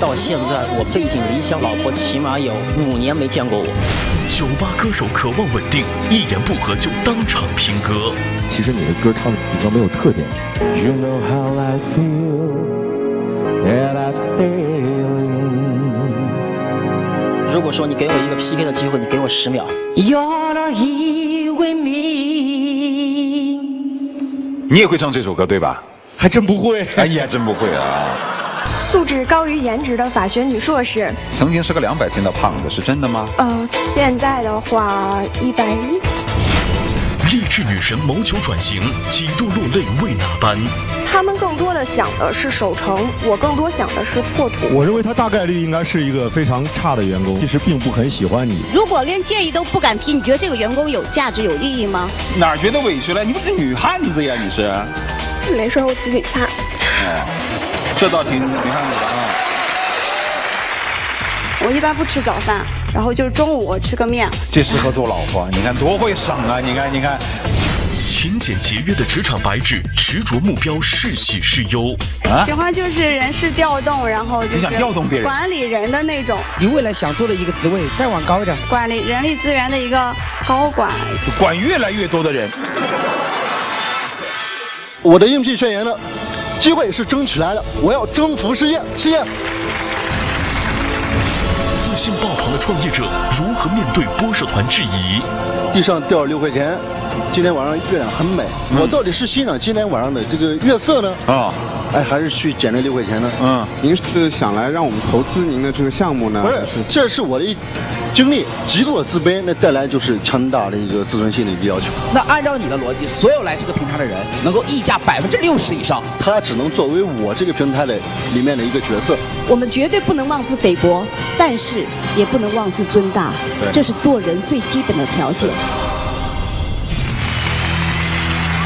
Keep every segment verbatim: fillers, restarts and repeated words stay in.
到现在我背井离乡，老婆起码有五年没见过我。酒吧歌手渴望稳定，一言不合就当场拼歌。其实你的歌唱比较没有特点。You know how I feel, and I feel. 如果说你给我一个 P K 的机会，你给我十秒。要了因为你。你也会唱这首歌对吧？还真不会，哎呀，真不会啊。 素质高于颜值的法学女硕士，曾经是个两百斤的胖子，是真的吗？呃，现在的话一百一。励志女神谋求转型，几度落泪为哪般？他们更多的想的是守成，我更多想的是破土。我认为他大概率应该是一个非常差的员工，其实并不很喜欢你。如果连建议都不敢提，你觉得这个员工有价值、有意义吗？哪觉得委屈了？你不是女汉子呀，你是？没事，我自己擦。哎 这道题你看过啊？我一般不吃早饭，然后就是中午我吃个面。这适合做老婆，你看多会省啊！你看，你看，勤俭节约的职场白纸，执着目标是喜是忧啊？喜欢就是人事调动，然后就是管理人的那种。你未来想做的一个职位，再往高一点，管理人力资源的一个高管，管越来越多的人。我的应聘宣言呢？ 机会是争取来的，我要征服世界！世界。自信爆棚的创业者如何面对播社团质疑？地上掉了六块钱，今天晚上月亮很美。嗯、我到底是欣赏今天晚上的这个月色呢？啊、哦，哎，还是去捡这六块钱呢？嗯，您是想来让我们投资您的这个项目呢？不是，这是我的一经历，极度的自卑，那带来就是强大的一个自尊心的一个要求。那按照你的逻辑，所有来这个平台的人能够溢价百分之六十以上，他只能作为我这个平台的里面的一个角色。我们绝对不能妄自菲薄，但是也不能妄自尊大，这是做人最基本的条件。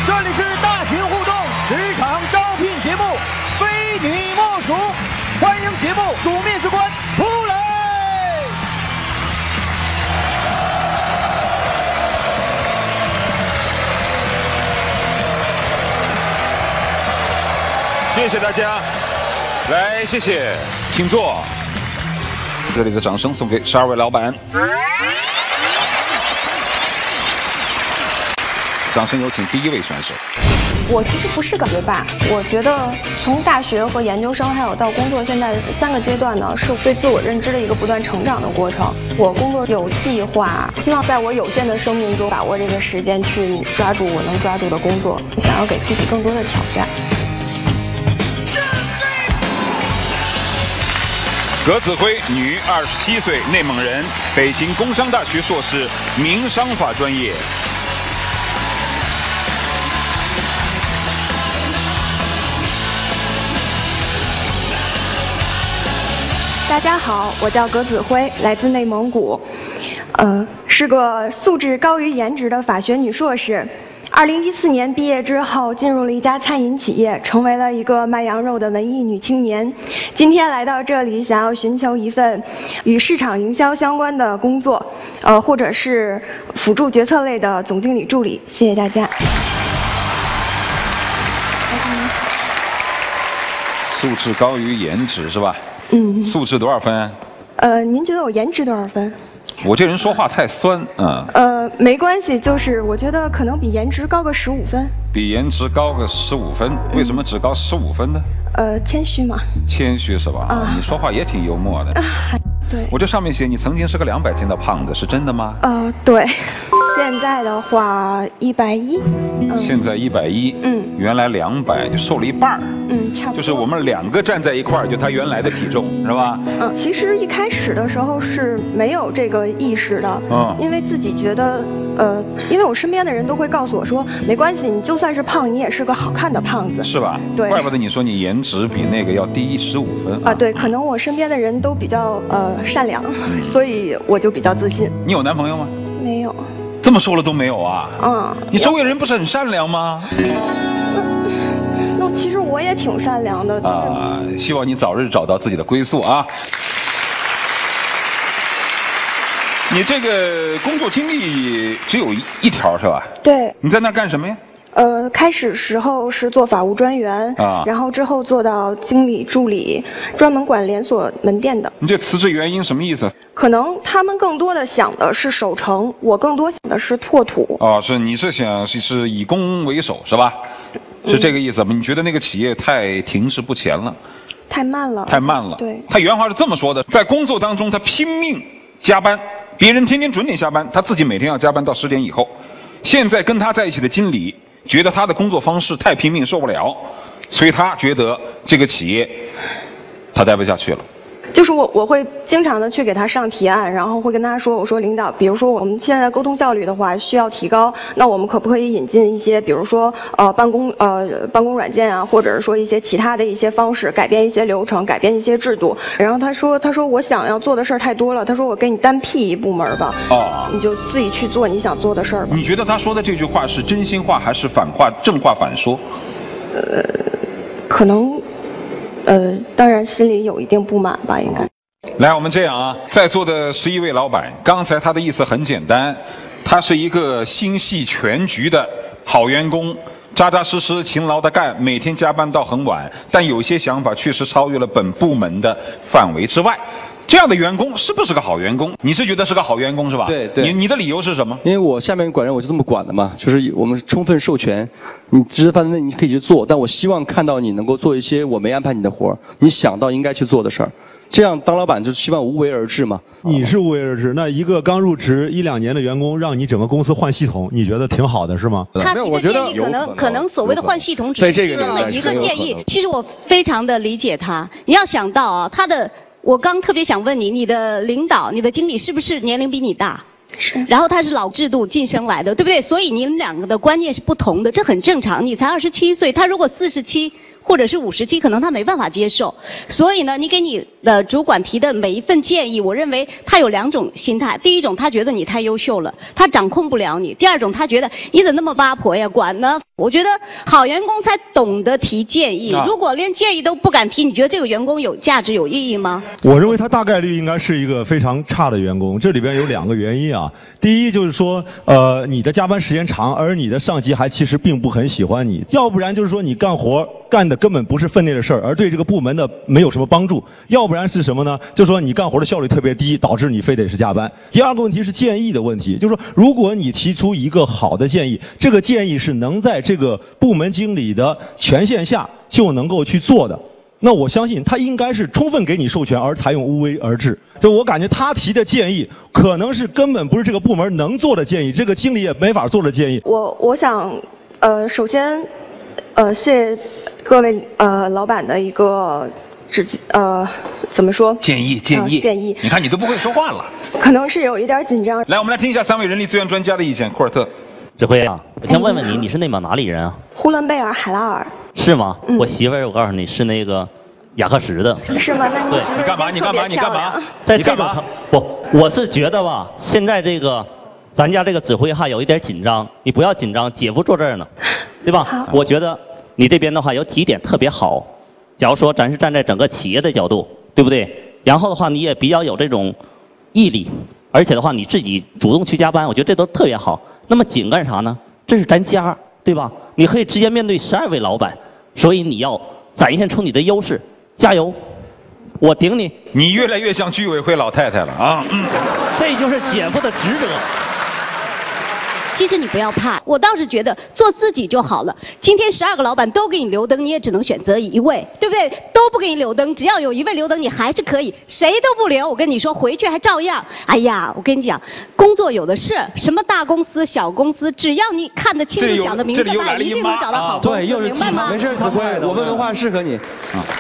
这里是大型互动职场招聘节目，非你莫属，欢迎节目主面试官吴磊。 谢谢大家，来，谢谢，请坐。热烈的掌声送给十二位老板，掌声有请第一位选手。我其实不是个学霸，我觉得从大学和研究生，还有到工作现在三个阶段呢，是对自我认知的一个不断成长的过程。我工作有计划，希望在我有限的生命中把握这个时间去抓住我能抓住的工作，想要给自己更多的挑战。 葛子辉，女，二十七岁，内蒙人，北京工商大学硕士，民商法专业。大家好，我叫葛子辉，来自内蒙古，呃，是个素质高于颜值的法学女硕士。 二零一四年毕业之后，进入了一家餐饮企业，成为了一个卖羊肉的文艺女青年。今天来到这里，想要寻求一份与市场营销相关的工作，呃，或者是辅助决策类的总经理助理。谢谢大家。素质高于颜值是吧？嗯。素质多少分？呃，您觉得我颜值多少分？ 我这人说话太酸啊。嗯、呃，没关系，就是我觉得可能比颜值高个十五分。比颜值高个十五分，为什么只高十五分呢？呃，谦虚嘛。谦虚是吧？啊，你说话也挺幽默的。啊，对。我这上面写你曾经是个两百斤的胖子，是真的吗？呃，对。现在的话一百一。嗯、现在一百一。嗯。原来两百，就瘦了一半。嗯，差不多。就是我们两个站在一块儿，就他原来的体重是吧？嗯，其实一开始的时候是没有这个。 意识的，嗯，因为自己觉得，呃，因为我身边的人都会告诉我说，没关系，你就算是胖，你也是个好看的胖子，是吧？对，怪不得你说你颜值比那个要低十五分啊。对，可能我身边的人都比较呃善良，所以我就比较自信。你有男朋友吗？没有。这么说了都没有啊？嗯。你周围人不是很善良吗？嗯、那其实我也挺善良的。就是、啊，希望你早日找到自己的归宿啊。 你这个工作经历只有一条是吧？对。你在那儿干什么呀？呃，开始时候是做法务专员啊，然后之后做到经理助理，专门管连锁门店的。你这辞职原因什么意思？可能他们更多的想的是守成，我更多想的是拓土。哦，是你是想是是以攻为守是吧？是这个意思吗？嗯、你觉得那个企业太停滞不前了？太慢了。太慢了。对。他原话是这么说的：在工作当中，他拼命加班，别人天天准点下班，他自己每天要加班到十点以后。现在跟他在一起的经理。 觉得他的工作方式太拼命，受不了，所以他觉得这个企业他待不下去了。就是我我会经常的去给他上提案，然后会跟他说，我说领导，比如说我们现在沟通效率的话需要提高，那我们可不可以引进一些，比如说呃办公呃办公软件啊，或者是说一些其他的一些方式，改变一些流程，改变一些制度。然后他说他说我想要做的事儿太多了，他说我给你单辟一部门吧，哦，你就自己去做你想做的事儿吧。你觉得他说的这句话是真心话还是反话正话反说？呃，可能。 呃，当然心里有一定不满吧，应该。来，我们这样啊，在座的十一位老板，刚才他的意思很简单，他是一个心系全局的好员工，扎扎实实、勤劳的干，每天加班到很晚，但有些想法确实超越了本部门的范围之外。 这样的员工是不是个好员工？你是觉得是个好员工是吧？对对。对你你的理由是什么？因为我下面管人我就这么管的嘛，就是我们充分授权，你职责范围内你可以去做，但我希望看到你能够做一些我没安排你的活儿，你想到应该去做的事儿。这样当老板就希望无为而治嘛。你是无为而治，那一个刚入职一两年的员工，让你整个公司换系统，你觉得挺好的是吗？他提的建议可能可能所谓的换系统只是其中的一个建议，其实我非常的理解他。你要想到啊，他的。 我刚特别想问你，你的领导、你的经理是不是年龄比你大？是。然后他是老制度晋升来的，对不对？所以你们两个的观念是不同的，这很正常。你才二十七岁，他如果四十七或者是五十七，可能他没办法接受。所以呢，你给你的主管提的每一份建议，我认为他有两种心态：第一种，他觉得你太优秀了，他掌控不了你；第二种，他觉得你怎么那么八婆呀，管呢？我觉得好员工才懂得提建议，如果连建议都不敢提，你觉得这个员工有价值、有意义吗？我认为他大概率应该是一个非常差的员工。这里边有两个原因啊，第一就是说，呃，你的加班时间长，而你的上级还其实并不很喜欢你；要不然就是说你干活干的根本不是分内的事儿，而对这个部门的没有什么帮助；要不然是什么呢？就说你干活的效率特别低，导致你非得是加班。第二个问题是建议的问题，就是说，如果你提出一个好的建议，这个建议是能在这。 这个部门经理的权限下就能够去做的，那我相信他应该是充分给你授权，而采用无为而治。就我感觉他提的建议，可能是根本不是这个部门能做的建议，这个经理也没法做的建议。我我想，呃，首先，呃，谢各位呃老板的一个。 只呃，怎么说？建议建议、呃、建议！你看你都不会说话了，可能是有一点紧张。来，我们来听一下三位人力资源专家的意见。库尔特，指挥啊，我先问问你，你是内蒙哪里人啊？呼伦贝尔海拉尔。是吗？嗯、我媳妇儿，我告诉你是那个雅克什的。是吗？那你你干嘛？你干嘛？你干嘛？在这种不，我是觉得吧，现在这个咱家这个指挥哈有一点紧张，你不要紧张，姐夫坐这儿呢，对吧？我觉得你这边的话有几点特别好。 假如说咱是站在整个企业的角度，对不对？然后的话，你也比较有这种毅力，而且的话，你自己主动去加班，我觉得这都特别好。那么紧干啥呢？这是咱家，对吧？你可以直接面对十二位老板，所以你要展现出你的优势，加油！我顶你！你越来越像居委会老太太了啊！嗯、这就是姐夫的职责。 其实你不要怕，我倒是觉得做自己就好了。今天十二个老板都给你留灯，你也只能选择一位，对不对？都不给你留灯，只要有一位留灯，你还是可以。谁都不留，我跟你说，回去还照样。哎呀，我跟你讲，工作有的是，什么大公司、小公司，只要你看得清楚、想得明白，一定能找到好公司。对，又是明白吗？没事，子贵，我们文化适合你，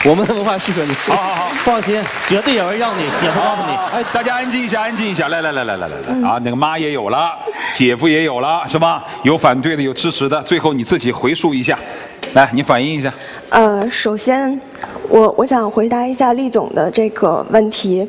我们的文化适合你。好好好，放心，绝对有人要你，姐夫告诉你。哎，大家安静一下，安静一下，来来来来来来来啊，那个妈也有了，姐夫也有。 了是吧？有反对的，有支持的。最后你自己回溯一下，来，你反映一下。呃，首先，我我想回答一下厉总的这个问题。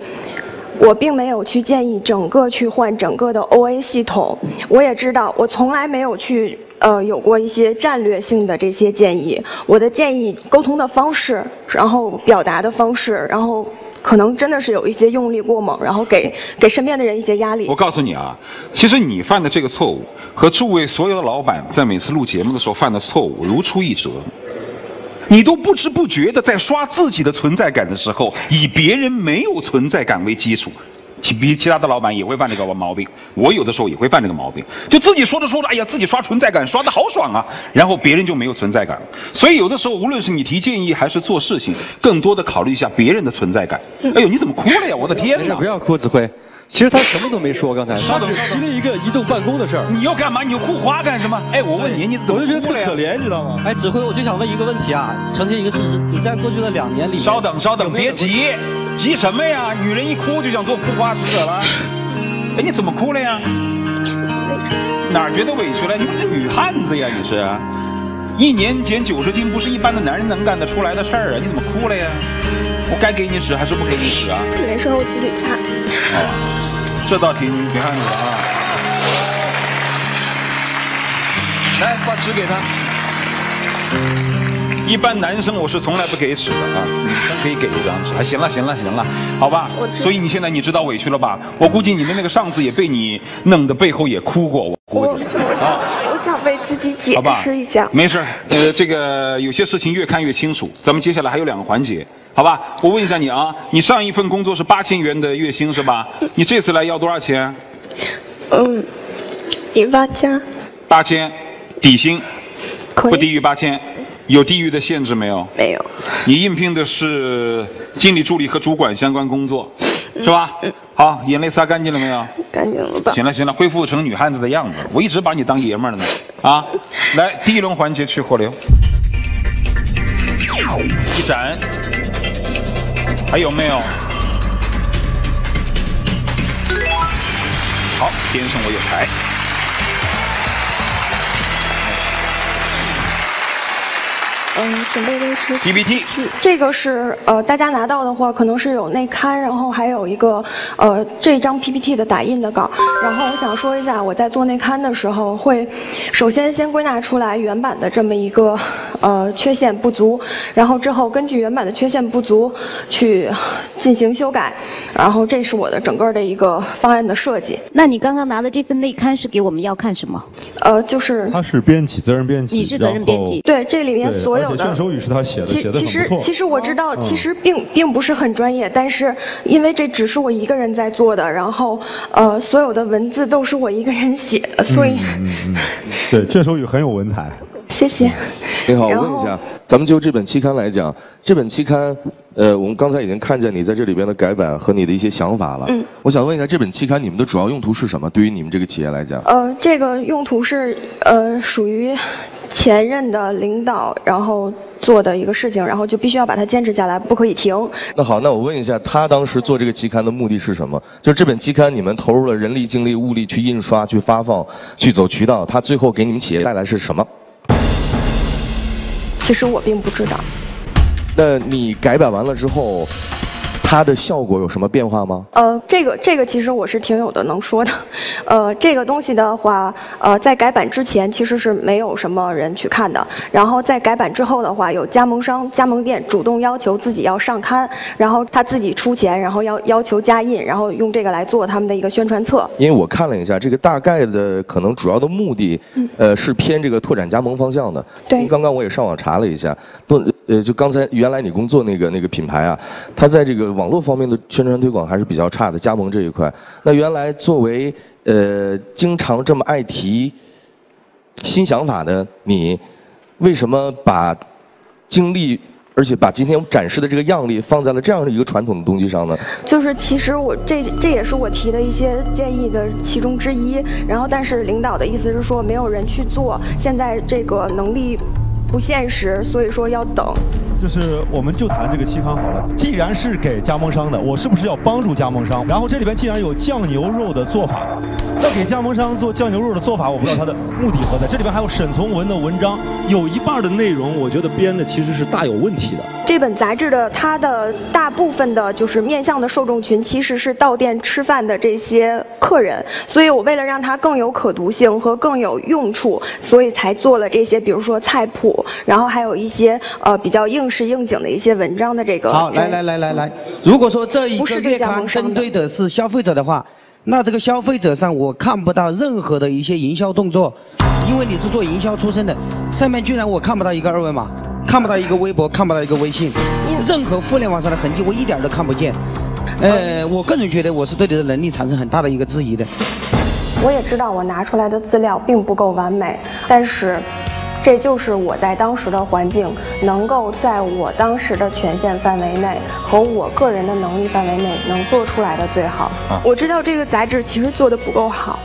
我并没有去建议整个去换整个的 O A 系统。我也知道，我从来没有去呃有过一些战略性的这些建议。我的建议，沟通的方式，然后表达的方式，然后。可能真的是有一些用力过猛，然后给给身边的人一些压力。我告诉你啊，其实你犯的这个错误和诸位所有的老板在每次录节目的时候犯的错误如出一辙。你都不知不觉的在刷自己的存在感的时候，以别人没有存在感为基础。其比其他的老板也会犯这个毛病，我有的时候也会犯这个毛病，就自己说着说着，哎呀，自己刷存在感刷得好爽啊，然后别人就没有存在感。所以有的时候，无论是你提建议还是做事情，更多的考虑一下别人的存在感。哎呦，你怎么哭了呀？我的天哪！不要哭，子辉。其实他什么都没说，刚才他只提了一个移动办公的事儿。你要干嘛？你护花干什么？哎，我问你，你我就觉得特可怜，知道吗？哎，指挥，我就想问一个问题啊，澄清一个事实，你在过去的两年里，稍等，稍等，别急，急什么呀？女人一哭就想做护花使者了。哎，你怎么哭了呀？哪儿觉得委屈了？你不是女汉子呀？你是，一年减九十斤不是一般的男人能干得出来的事儿啊！你怎么哭了呀？我该给你使还是不给你使啊？没事，我自己擦。哦。这道题你别看你了啊！来，把纸给他。一般男生我是从来不给纸的啊，女生可以给一张纸。哎，行了行了行了，好吧。所以你现在你知道委屈了吧？我估计你的那个上司也被你弄得背后也哭过，我估计啊。我想为自己解释一下。没事，呃，这个有些事情越看越清楚。咱们接下来还有两个环节。好吧，我问一下你啊，你上一份工作是八千元的月薪是吧？你这次来要多少钱？嗯，也八千。八千，底薪，不低于八千，有地域的限制没有？没有。你应聘的是经理助理和主管相关工作，是吧？嗯。好，眼泪擦干净了没有？干净了吧。行了行了，恢复成女汉子的样子，我一直把你当爷们儿呢。啊，来，第一轮环节去货流，一闪。还有没有？好，天生我有才。嗯，准备的是 P P T。这个是呃，大家拿到的话，可能是有内刊，然后还有一个呃这张 P P T 的打印的稿。然后我想说一下，我在做内刊的时候会，首先先归纳出来原版的这么一个呃缺陷不足，然后之后根据原版的缺陷不足去进行修改。然后这是我的整个的一个方案的设计。那你刚刚拿的这份内刊是给我们要看什么？呃，就是他是编辑，责任编辑。你是责任编辑。对，这里面所有。卷首语是他写的，写的很不错。其实其实我知道，其实并并不是很专业，但是因为这只是我一个人在做的，然后呃所有的文字都是我一个人写的，所以、嗯嗯、对卷首语很有文采。谢谢。你好，我问一下，咱们就这本期刊来讲，这本期刊呃我们刚才已经看见你在这里边的改版和你的一些想法了。嗯。我想问一下，这本期刊你们的主要用途是什么？对于你们这个企业来讲？呃，这个用途是呃属于。前任的领导然后做的一个事情，然后就必须要把它坚持下来，不可以停。那好，那我问一下，他当时做这个期刊的目的是什么？就是这本期刊你们投入了人力、精力、物力去印刷、去发放、去走渠道，他最后给你们企业带来是什么？其实我并不知道。那你改版完了之后，它的效果有什么变化吗？呃，这个这个其实我是挺有的能说的，呃，这个东西的话，呃，在改版之前其实是没有什么人去看的，然后在改版之后的话，有加盟商、加盟店主动要求自己要上刊，然后他自己出钱，然后要要求加印，然后用这个来做他们的一个宣传册。因为我看了一下，这个大概的可能主要的目的，嗯、呃，是偏这个拓展加盟方向的。对。刚刚我也上网查了一下，不，呃，就刚才原来你工作那个那个品牌啊，它在这个。网络方面的宣传推广还是比较差的，加盟这一块。那原来作为呃经常这么爱提新想法的你，为什么把精力？而且把今天展示的这个样例放在了这样的一个传统的东西上呢？就是其实我这这也是我提的一些建议的其中之一。然后但是领导的意思是说没有人去做，现在这个能力不现实，所以说要等。就是我们就谈这个期刊好了，既然是给加盟商的，我是不是要帮助加盟商？然后这里边既然有酱牛肉的做法，那给加盟商做酱牛肉的做法，我不知道它的目的何在。这里边还有沈从文的文章，有一半的内容我觉得编的其实是大有问题的。这本杂志的它的大部分的就是面向的受众群其实是到店吃饭的这些客人，所以我为了让它更有可读性和更有用处，所以才做了这些，比如说菜谱，然后还有一些呃比较应时应景的一些文章的这个。好，来来来来来，如果说这一个月刊针对的是消费者的话。那这个消费者上，我看不到任何的一些营销动作，因为你是做营销出身的，上面居然我看不到一个二维码，看不到一个微博，看不到一个微信，任何互联网上的痕迹我一点都看不见。呃，我个人觉得我是对你的能力产生很大的一个质疑的。我也知道我拿出来的资料并不够完美，但是这就是我在当时的环境，能够在我当时的权限范围内和我个人的能力范围内能做出来的最好。啊、我知道这个杂志其实做的不够好，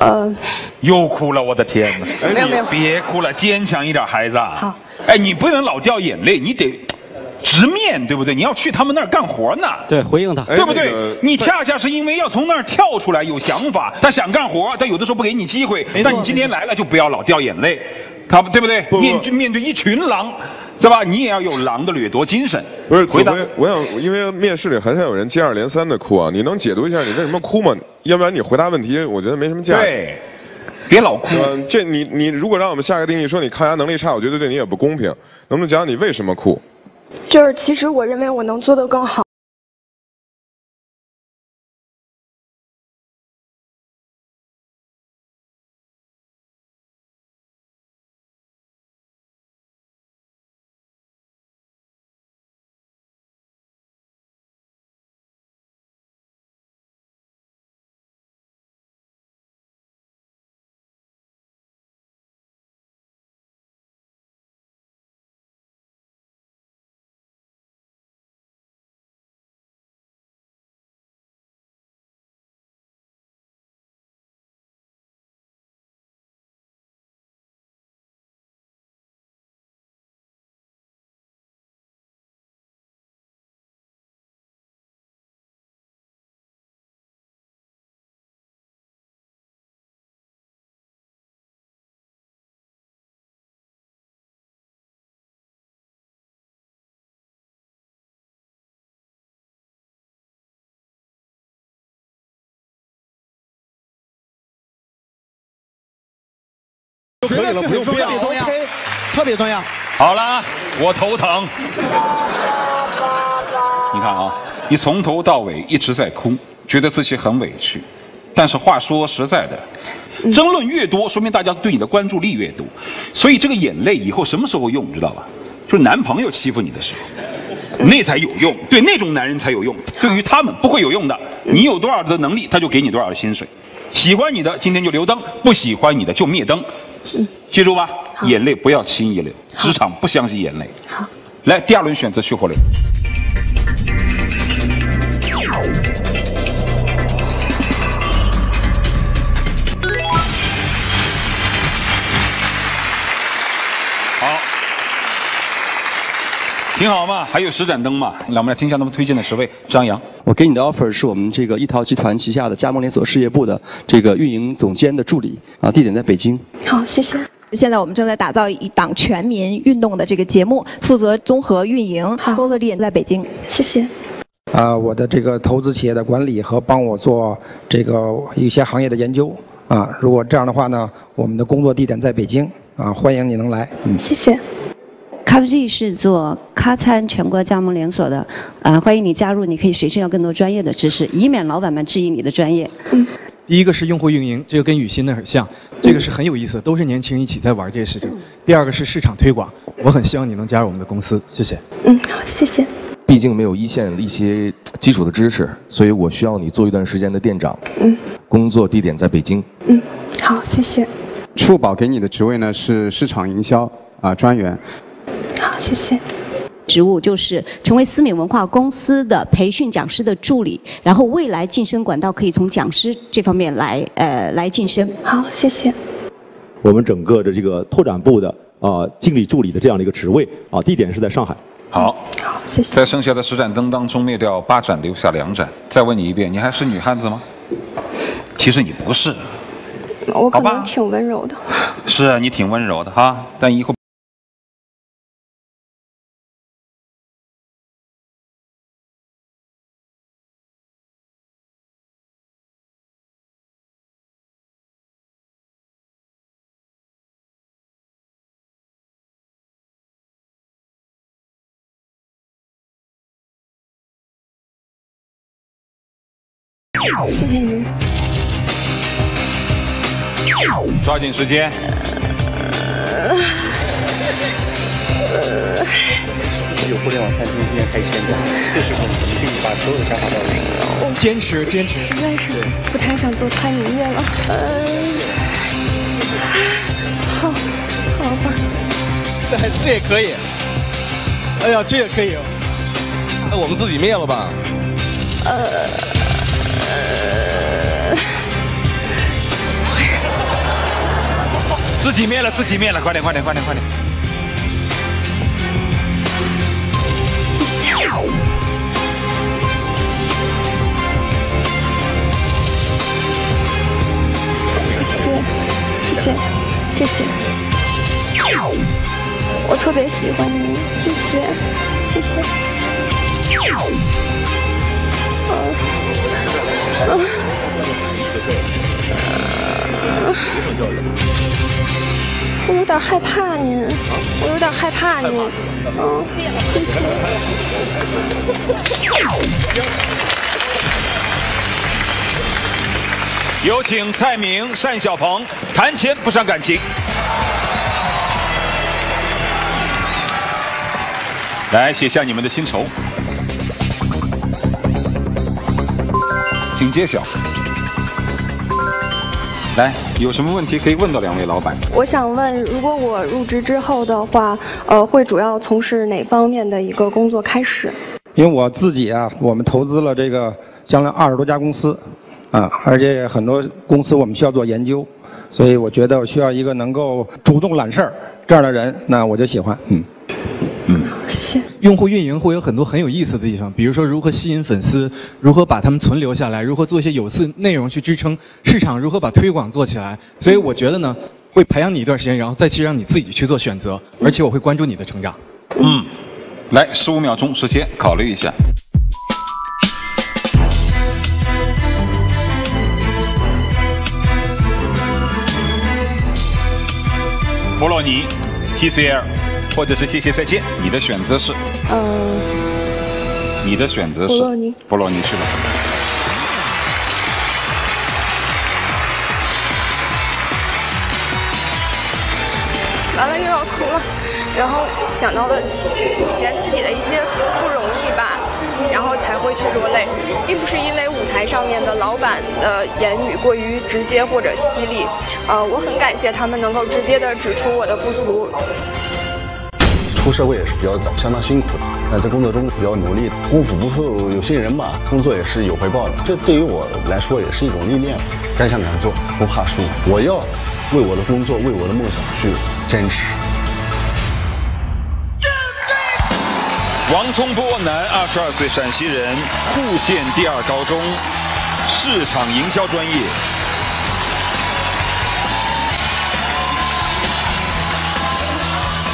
呃，又哭了，我的天哪！没有没有，别哭了，坚强一点，孩子。好，哎，你不能老掉眼泪，你得直面对不对？你要去他们那儿干活呢。对，回应他，对不对？哎那个、你恰恰是因为要从那儿跳出来，有想法，他想干活，但有的时候不给你机会。但你今天来了，就不要老掉眼泪。他对不对？不不面对面对一群狼，对吧？你也要有狼的掠夺精神。不是，回答我想，因为面试里很少有人接二连三的哭啊。你能解读一下你为什么哭吗？要不然你回答问题，我觉得没什么价值。对，别老哭。嗯、这你你如果让我们下个定义说你抗压能力差，我觉得对你也不公平。能不能讲讲你为什么哭？就是其实我认为我能做得更好。可以了，不用不用，特别重要。好了啊，我头疼。你看啊，你从头到尾一直在哭，觉得自己很委屈。但是话说实在的，争论越多，说明大家对你的关注力越多。所以这个眼泪以后什么时候用，你知道吧？就是男朋友欺负你的时候，那才有用。对那种男人才有用，对于他们不会有用的。你有多少的能力，他就给你多少的薪水。喜欢你的今天就留灯，不喜欢你的就灭灯。是，记住吧，眼泪不要轻易流，职场不相信眼泪。好，来第二轮选择徐火雷。好，挺好嘛，还有十盏灯嘛，来我们来听一下他们推荐的十位。张扬，我给你的 offer 是我们这个一陶集团旗下的加盟连锁事业部的这个运营总监的助理啊，地点在北京。好，谢谢。现在我们正在打造一档全民运动的这个节目，负责综合运营，工作地点在北京。谢谢。啊、呃，我的这个投资企业的管理和帮我做这个一些行业的研究啊，如果这样的话呢，我们的工作地点在北京啊，欢迎你能来。嗯，谢谢。F G 是做咖餐全国加盟连锁的，啊、呃，欢迎你加入，你可以学习到更多专业的知识，以免老板们质疑你的专业。嗯，第一个是用户运营，这个跟雨欣的很像，这个是很有意思的，都是年轻人一起在玩这些事情。嗯、第二个是市场推广，我很希望你能加入我们的公司，谢谢。嗯，好，谢谢。毕竟没有一线一些基础的知识，所以我需要你做一段时间的店长。嗯，工作地点在北京。嗯，好，谢谢。触宝给你的职位呢是市场营销啊、呃、专员。好，谢谢。职务就是成为思敏文化公司的培训讲师的助理，然后未来晋升管道可以从讲师这方面来呃来晋升。好，谢谢。我们整个的这个拓展部的啊、呃、经理助理的这样的一个职位啊、呃，地点是在上海。好，好，谢谢。在剩下的十盏灯当中灭掉八盏，留下两盏。再问你一遍，你还是女汉子吗？其实你不是。我可能挺温柔的。是啊，你挺温柔的哈，但以后。谢谢您。抓紧时间。呃呃、有互联网餐厅今天开现场，这时候我们必须把所有的想法都实现。坚持，坚持。实在是不太想做餐饮业了。呃、好，好吧。这这也可以。哎呀，这也可以。那我们自己灭了吧。呃。 自己灭了，自己灭了，快点，快点，快点，快点！谢谢，谢谢，谢谢，我特别喜欢你，谢谢，谢谢。呃呃 我有点害怕您，我有点害怕您，嗯、哦，谢谢。有请蔡明、单小鹏，谈钱不伤感情。来写下你们的薪酬，请揭晓。 来，有什么问题可以问到两位老板？我想问，如果我入职之后的话，呃，会主要从事哪方面的一个工作开始？因为我自己啊，我们投资了这个将近二十多家公司，啊，而且很多公司我们需要做研究，所以我觉得我需要一个能够主动揽事儿这样的人，那我就喜欢，嗯。 用户运营会有很多很有意思的地方，比如说如何吸引粉丝，如何把他们存留下来，如何做一些有刺内容去支撑市场，如何把推广做起来。所以我觉得呢，会培养你一段时间，然后再去让你自己去做选择，而且我会关注你的成长。嗯，来，十五秒钟时间考虑一下。弗洛尼 ，T C L。 或者是谢谢再见，你的选择是？嗯，你的选择是？博洛尼，博洛尼去吧。完了又要哭了，然后想到了以前自己的一些不容易吧，然后才会去落泪，并不是因为舞台上面的老板的言语过于直接或者犀利，呃，我很感谢他们能够直接的指出我的不足。 出社会也是比较早，相当辛苦的。那在工作中比较努力，功夫不负有心人吧，工作也是有回报的。这对于我来说也是一种历练。该干敢做，不怕输。我要为我的工作，为我的梦想去坚持。王宗波，男，二十二岁，陕西人，户县第二高中，市场营销专业。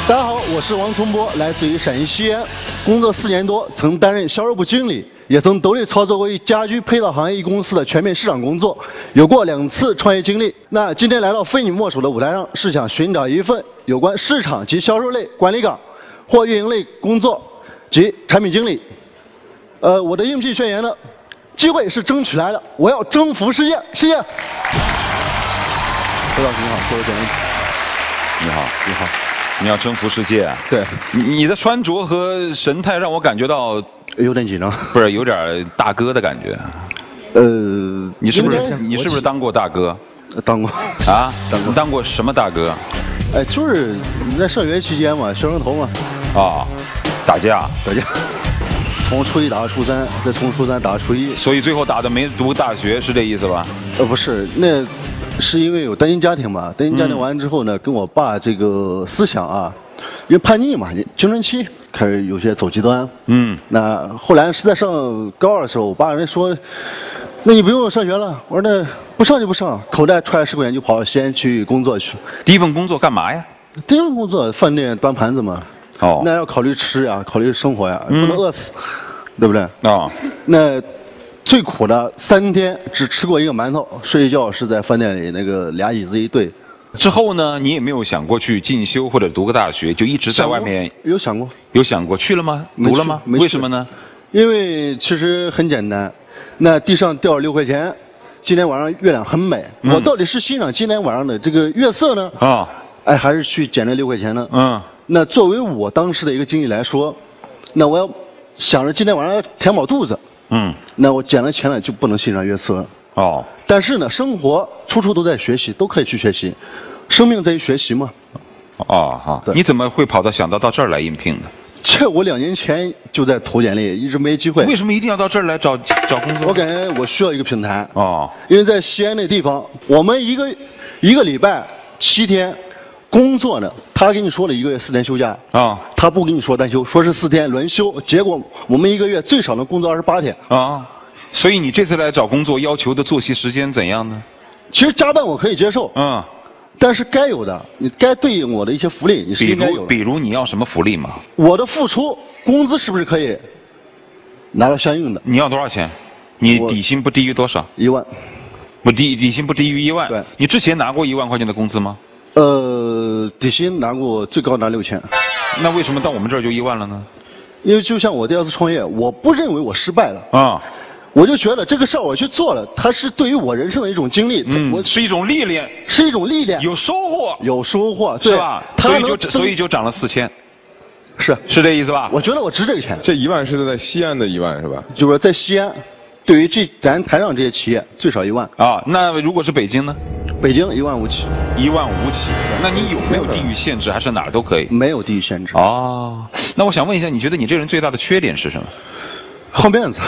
大家好，我是王宗波，来自于陕西西安，工作四年多，曾担任销售部经理，也曾独立操作过一家居配套行业一公司的全面市场工作，有过两次创业经历。那今天来到非你莫属的舞台上，是想寻找一份有关市场及销售类管理岗或运营类工作及产品经理。呃，我的应聘宣言呢，机会是争取来的，我要征服世界，谢谢。周老师你好，各位观众，你好，你好。 你要征服世界啊！对，你你的穿着和神态让我感觉到有点紧张，不是有点大哥的感觉。呃，你是不是你是不是当过大哥？当过啊，当过当过什么大哥？哎，就是在上学期间嘛，学生头嘛。啊，打架打架，从初一打到初三，再从初三打到初一，所以最后打的没读大学，是这意思吧？呃，不是那。 是因为有单亲家庭嘛？单亲家庭完之后呢，跟我爸这个思想啊，因为叛逆嘛，青春期开始有些走极端。嗯。那后来是在上高二的时候，我爸人说，那你不用上学了。我说那不上就不上，口袋揣十块钱就跑先去工作去。第一份工作干嘛呀？第一份工作饭店端盘子嘛。哦。那要考虑吃呀，考虑生活呀，不能饿死，嗯、对不对？哦。那最苦的三天只吃过一个馒头，睡一觉是在饭店里那个俩椅子一对。之后呢，你也没有想过去进修或者读个大学，就一直在外面。有想过。有想过去了吗？读了吗？为什么呢？因为其实很简单。那地上掉了六块钱，今天晚上月亮很美。嗯、我到底是欣赏今天晚上的这个月色呢，啊、哦，哎，还是去捡那六块钱呢？嗯。那作为我当时的一个经济来说，那我要想着今天晚上要填饱肚子。嗯。那我捡了钱了就不能欣赏月色了。哦。但是呢，生活处处都在学习，都可以去学习，生命在于学习嘛。哦哈。你怎么会跑到想到到这儿来应聘呢？这我两年前就在投简历，一直没机会。为什么一定要到这儿来找找工作？我感觉我需要一个平台。哦。因为在西安那地方，我们一个一个礼拜七天工作呢，他给你说了一个月四天休假。啊、哦。他不跟你说单休，说是四天轮休，结果我们一个月最少能工作二十八天。啊、哦。所以你这次来找工作要求的作息时间怎样呢？其实加班我可以接受。嗯。但是该有的，你该对应我的一些福利，你是应该有的。比如，比如你要什么福利嘛？我的付出，工资是不是可以拿到相应的？你要多少钱？你底薪不低于多少？一万。不低，底薪不低于一万。对。你之前拿过一万块钱的工资吗？呃，底薪拿过，最高拿六千。那为什么到我们这儿就一万了呢？因为就像我第二次创业，我不认为我失败了。啊、嗯。我就觉得这个事儿我去做了，它是对于我人生的一种经历，嗯，我是一种历练，是一种历练，有收获，有收获，对吧？所以就所以就涨了四千，是是这意思吧？我觉得我值这个钱。这一万是在西安的一万是吧？就是在西安，对于这咱台上这些企业最少一万啊。那如果是北京呢？北京一万五起，一万五起。那你有没有地域限制，还是哪儿都可以？没有地域限制。哦，那我想问一下，你觉得你这人最大的缺点是什么？好面子。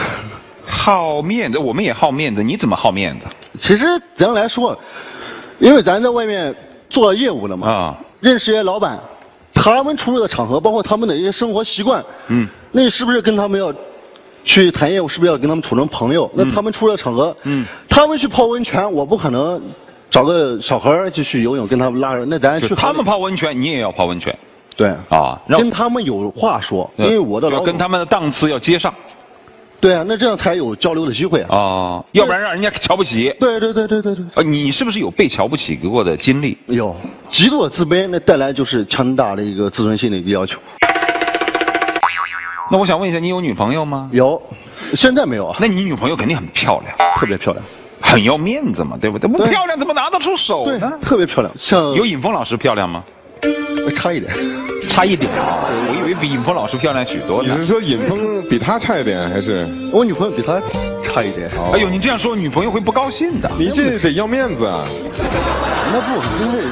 好面子，我们也好面子。你怎么好面子？其实咱来说，因为咱在外面做业务的嘛，啊、认识一些老板，他们出入的场合，包括他们的一些生活习惯，嗯，那是不是跟他们要去谈业务？是不是要跟他们处成朋友？嗯、那他们出入的场合，嗯，他们去泡温泉，我不可能找个小孩就去游泳跟他们拉着。那咱去他们泡温泉，你也要泡温泉，对啊，跟他们有话说，因为我的老跟他们的档次要接上。对啊，那这样才有交流的机会啊！哦，要不然让人家瞧不起。对对对对对对。啊，你是不是有被瞧不起过的经历？有，极度的自卑，那带来就是强大的一个自尊心的一个要求。那我想问一下，你有女朋友吗？有，现在没有啊。那你女朋友肯定很漂亮，特别漂亮，很要面子嘛，对不对？不漂亮怎么拿得出手呢？对，特别漂亮。像有尹峰老师漂亮吗？差一点，差一点啊！我以为比尹峰老师漂亮许多呢。你是说尹峰比他差一点，还是我女朋友比他差一点？哦、哎呦，你这样说，女朋友会不高兴的。你这得要面子啊！那不，因为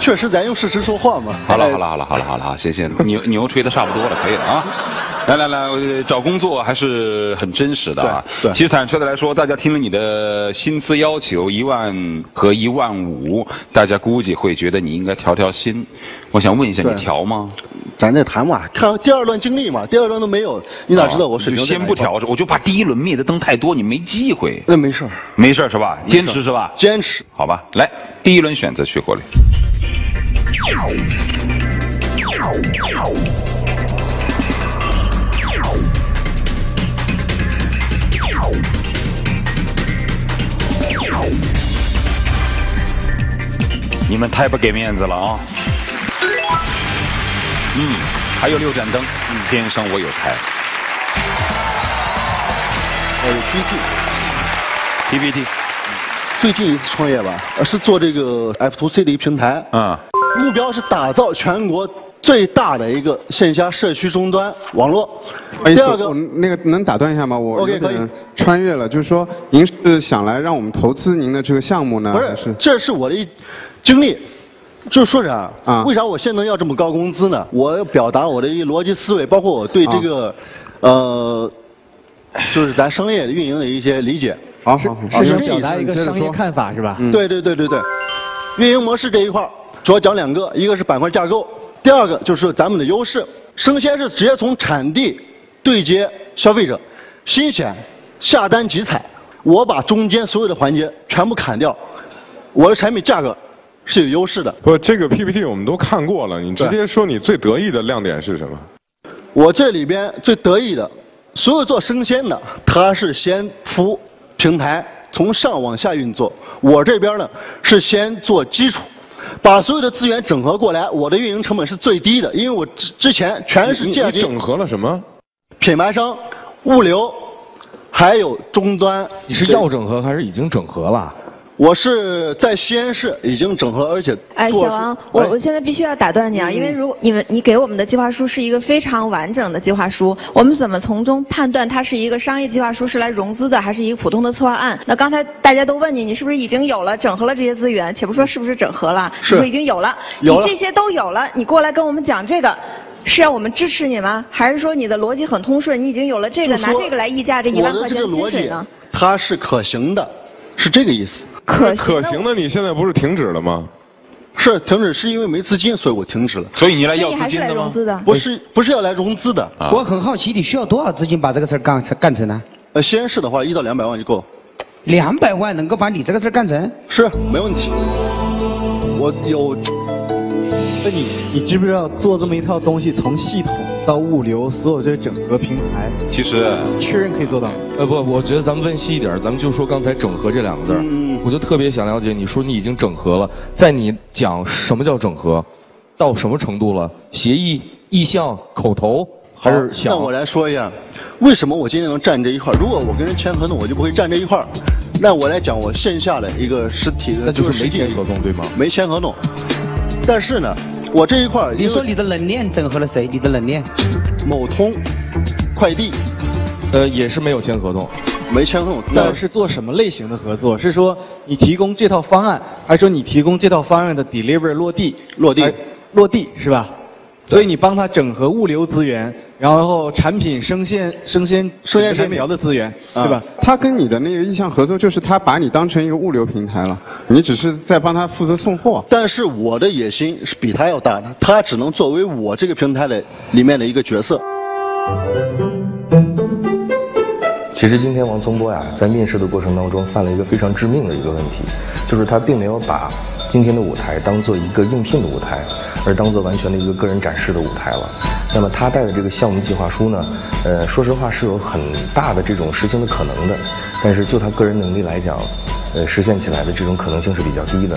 确实咱用事实说话嘛。好了好了好了好了好了，谢谢。牛牛吹的差不多了，可以了啊。来来来，找工作还是很真实的啊。对。对其实坦率的来说，大家听了你的薪资要求一万和一万五，大家估计会觉得你应该调调薪。我想问一下，你调吗？咱再谈嘛，看第二段经历嘛，第二段都没有，你哪知道我水平？先不调，我就怕第一轮灭的灯太多，你没机会。那没事儿。没事儿是吧？坚持是吧？坚持。好吧，来，第一轮选择徐国立。你们太不给面子了啊！嗯，还有六盏灯，天生我有才。呃 ，P P T，P P T， 最近一次创业吧，是做这个 F to C 的一个平台。嗯。目标是打造全国最大的一个线下社区终端网络。哎，第二个，那个能打断一下吗？我有点穿越了，就是说，您是想来让我们投资您的这个项目呢？不是，这是我的一。经历，就说啥啊？为啥我现在要这么高工资呢？我要表达我的一逻辑思维，包括我对这个，啊、呃，就是咱商业运营的一些理解。啊，是是表达一个商业看法是吧？嗯、对对对对对，运营模式这一块主要讲两个，一个是板块架构，第二个就是咱们的优势。生鲜是直接从产地对接消费者，新鲜下单即采。我把中间所有的环节全部砍掉，我的产品价格是有优势的。不，这个 P P T 我们都看过了，你直接说你最得意的亮点是什么？我这里边最得意的，所有做生鲜的，它是先铺平台，从上往下运作；我这边呢是先做基础。 把所有的资源整合过来，我的运营成本是最低的，因为我之之前全是建立。你整合了什么？品牌商、物流，还有终端。你是要整合还是已经整合了？我是在西安市已经整合，而且哎，小王，我我现在必须要打断你啊，嗯、因为如果你们你给我们的计划书是一个非常完整的计划书，我们怎么从中判断它是一个商业计划书是来融资的，还是一个普通的策划案？那刚才大家都问你，你是不是已经有了整合了这些资源？且不说是不是整合了，是说已经有了，有了你这些都有了，你过来跟我们讲这个。 是要我们支持你吗？还是说你的逻辑很通顺？你已经有了这个，拿这个来议价这一万块钱薪水呢？它是可行的，是这个意思。可行的，可行的你现在不是停止了吗？是停止，是因为没资金，所以我停止了。所以你来要资金的吗？不是，不是要来融资的。啊、我很好奇，你需要多少资金把这个事儿干干成呢？呃，西安市的话，一到两百万就够。两百万能够把你这个事儿干成？是，没问题。我有。 那你你知不知道做这么一套东西，从系统到物流，所有这整合平台，其实确认可以做到。呃不，我觉得咱们问细一点，咱们就说刚才整合这两个字儿，嗯、我就特别想了解，你说你已经整合了，在你讲什么叫整合，到什么程度了？协议、意向、口头还是想？那我来说一下，为什么我今天能站这一块儿？如果我跟人签合同，我就不会站这一块儿。那我来讲我线下的一个实体的，那就是没签合同对吗？没签合同。 但是呢，我这一块儿，你说你的冷链整合了谁？你的冷链，某通，快递，呃，也是没有签合同，没签合同。那是做什么类型的合作？是说你提供这套方案，还是说你提供这套方案的 deliver 落地？落地，落地是吧？所以你帮他整合物流资源，然后产品生鲜、生鲜、生鲜产品的资源，对吧？他跟你的那个意向合作，就是他把你当成一个物流平台了，你只是在帮他负责送货。但是我的野心是比他要大的，他只能作为我这个平台的里面的一个角色。其实今天王聪波呀、啊，在面试的过程当中犯了一个非常致命的一个问题，就是他并没有把今天的舞台当做一个应聘的舞台。 而当做完全的一个个人展示的舞台了。那么他带的这个项目计划书呢，呃，说实话是有很大的这种实行的可能的，但是就他个人能力来讲，呃，实现起来的这种可能性是比较低的。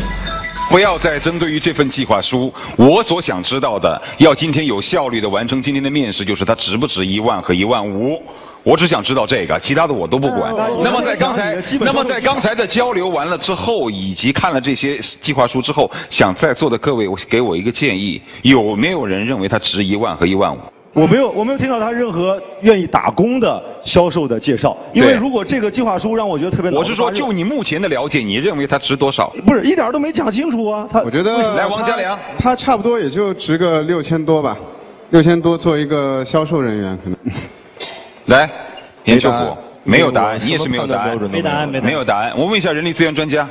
不要再针对于这份计划书，我所想知道的，要今天有效率的完成今天的面试，就是它值不值一万和一万五。 我只想知道这个，其他的我都不管。那么在刚才，那么在刚才的交流完了之后，以及看了这些计划书之后，想在座的各位，我给我一个建议：有没有人认为它值一万和一万五？我没有，我没有听到他任何愿意打工的销售的介绍。因为如果这个计划书让我觉得特别……我是说，就你目前的了解，你认为它值多少？不是一点都没讲清楚啊！他我觉得来王嘉良，他差不多也就值个六千多吧，六千多做一个销售人员可能。 来，研究股没有答案，你也是没有答案，没答案，没有答案。我问一下人力资源专家。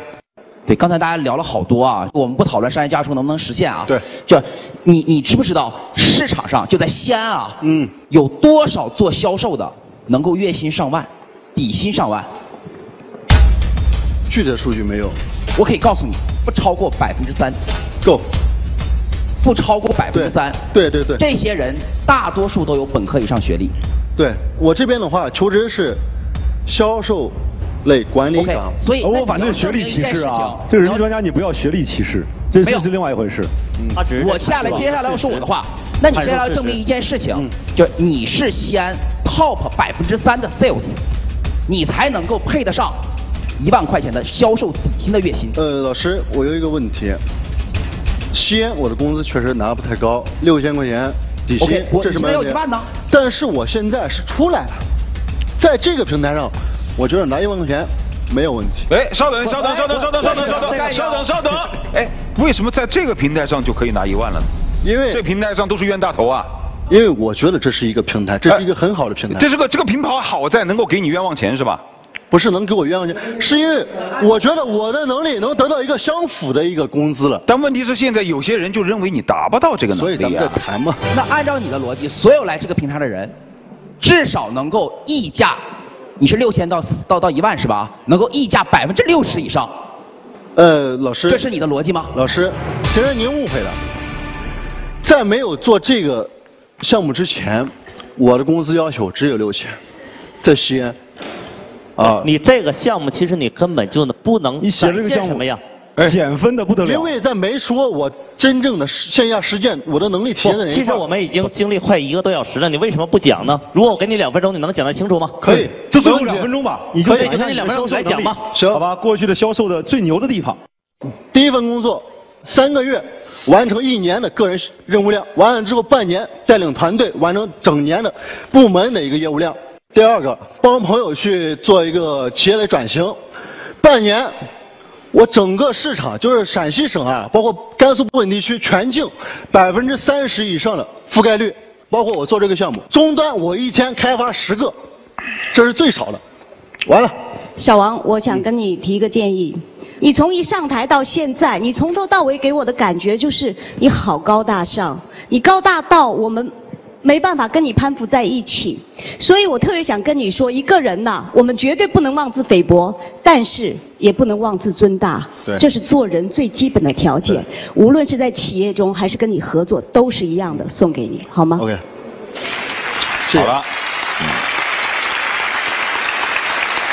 对，刚才大家聊了好多啊，我们不讨论商业价值能不能实现啊。对，就你你知不知道市场上就在西安啊，嗯，有多少做销售的能够月薪上万，底薪上万？具体的数据没有。我可以告诉你，不超过百分之三。够。 不超过百分之三，对对对，这些人大多数都有本科以上学历。对我这边的话，求职是销售类管理岗， okay, 所以、哦、我反对学历歧视啊！这个人力专家你不要学历歧视，这是另外一回事。嗯，我下来接下来要说我的话，那你接下来要证明一件事情，就你是西安 top 百分之三的 sales， 你才能够配得上一万块钱的销售底薪的月薪。呃，老师，我有一个问题。 西安，我的工资确实拿不太高，六千块钱底薪， okay, 这是没有一万呢。但是我现在是出来了，在这个平台上，我觉得拿一万块钱没有问题。哎，稍等，稍等，稍等，稍等，稍等，稍等，稍等，稍等。哎，为什么在这个平台上就可以拿一万了呢？因为这平台上都是冤大头啊。因为我觉得这是一个平台，这是一个很好的平台。哎、这是个这个平台好在能够给你冤枉钱是吧？ 不是能给我冤枉钱，是因为我觉得我的能力能得到一个相符的一个工资了。但问题是现在有些人就认为你达不到这个能力、啊，所以咱们在谈嘛。那按照你的逻辑，所有来这个平台的人，至少能够议价你是六千到到到一万是吧？能够溢价百分之六十以上。呃，老师，这是你的逻辑吗？老师，其实您误会了。在没有做这个项目之前，我的工资要求只有六千，在西安。啊，你这个项目其实你根本就不能展现什么呀。 减分的不得了，因为在没说我真正的线下实践我的能力体现在人。其实我们已经经历快一个多小时了，你为什么不讲呢？如果我给你两分钟，你能讲得清楚吗？可以，就最后两分钟吧，你就给你两分钟来讲吧。行，好吧，过去的销售的最牛的地方，第一份工作三个月完成一年的个人任务量，完了之后半年带领团队完成整年的部门的一个业务量。第二个，帮朋友去做一个企业的转型，半年。 我整个市场就是陕西省啊，包括甘肃部分地区全境百分之三十以上的覆盖率，包括我做这个项目，终端我一天开发十个，这是最少的。完了，小王，我想跟你提一个建议，嗯、你从一上台到现在，你从头到尾给我的感觉就是你好高大上，你高大到我们。 没办法跟你攀附在一起，所以我特别想跟你说，一个人呐、啊，我们绝对不能妄自菲薄，但是也不能妄自尊大，这是做人最基本的条件。无论是在企业中还是跟你合作，都是一样的，送给你，好吗 ？OK， 好了。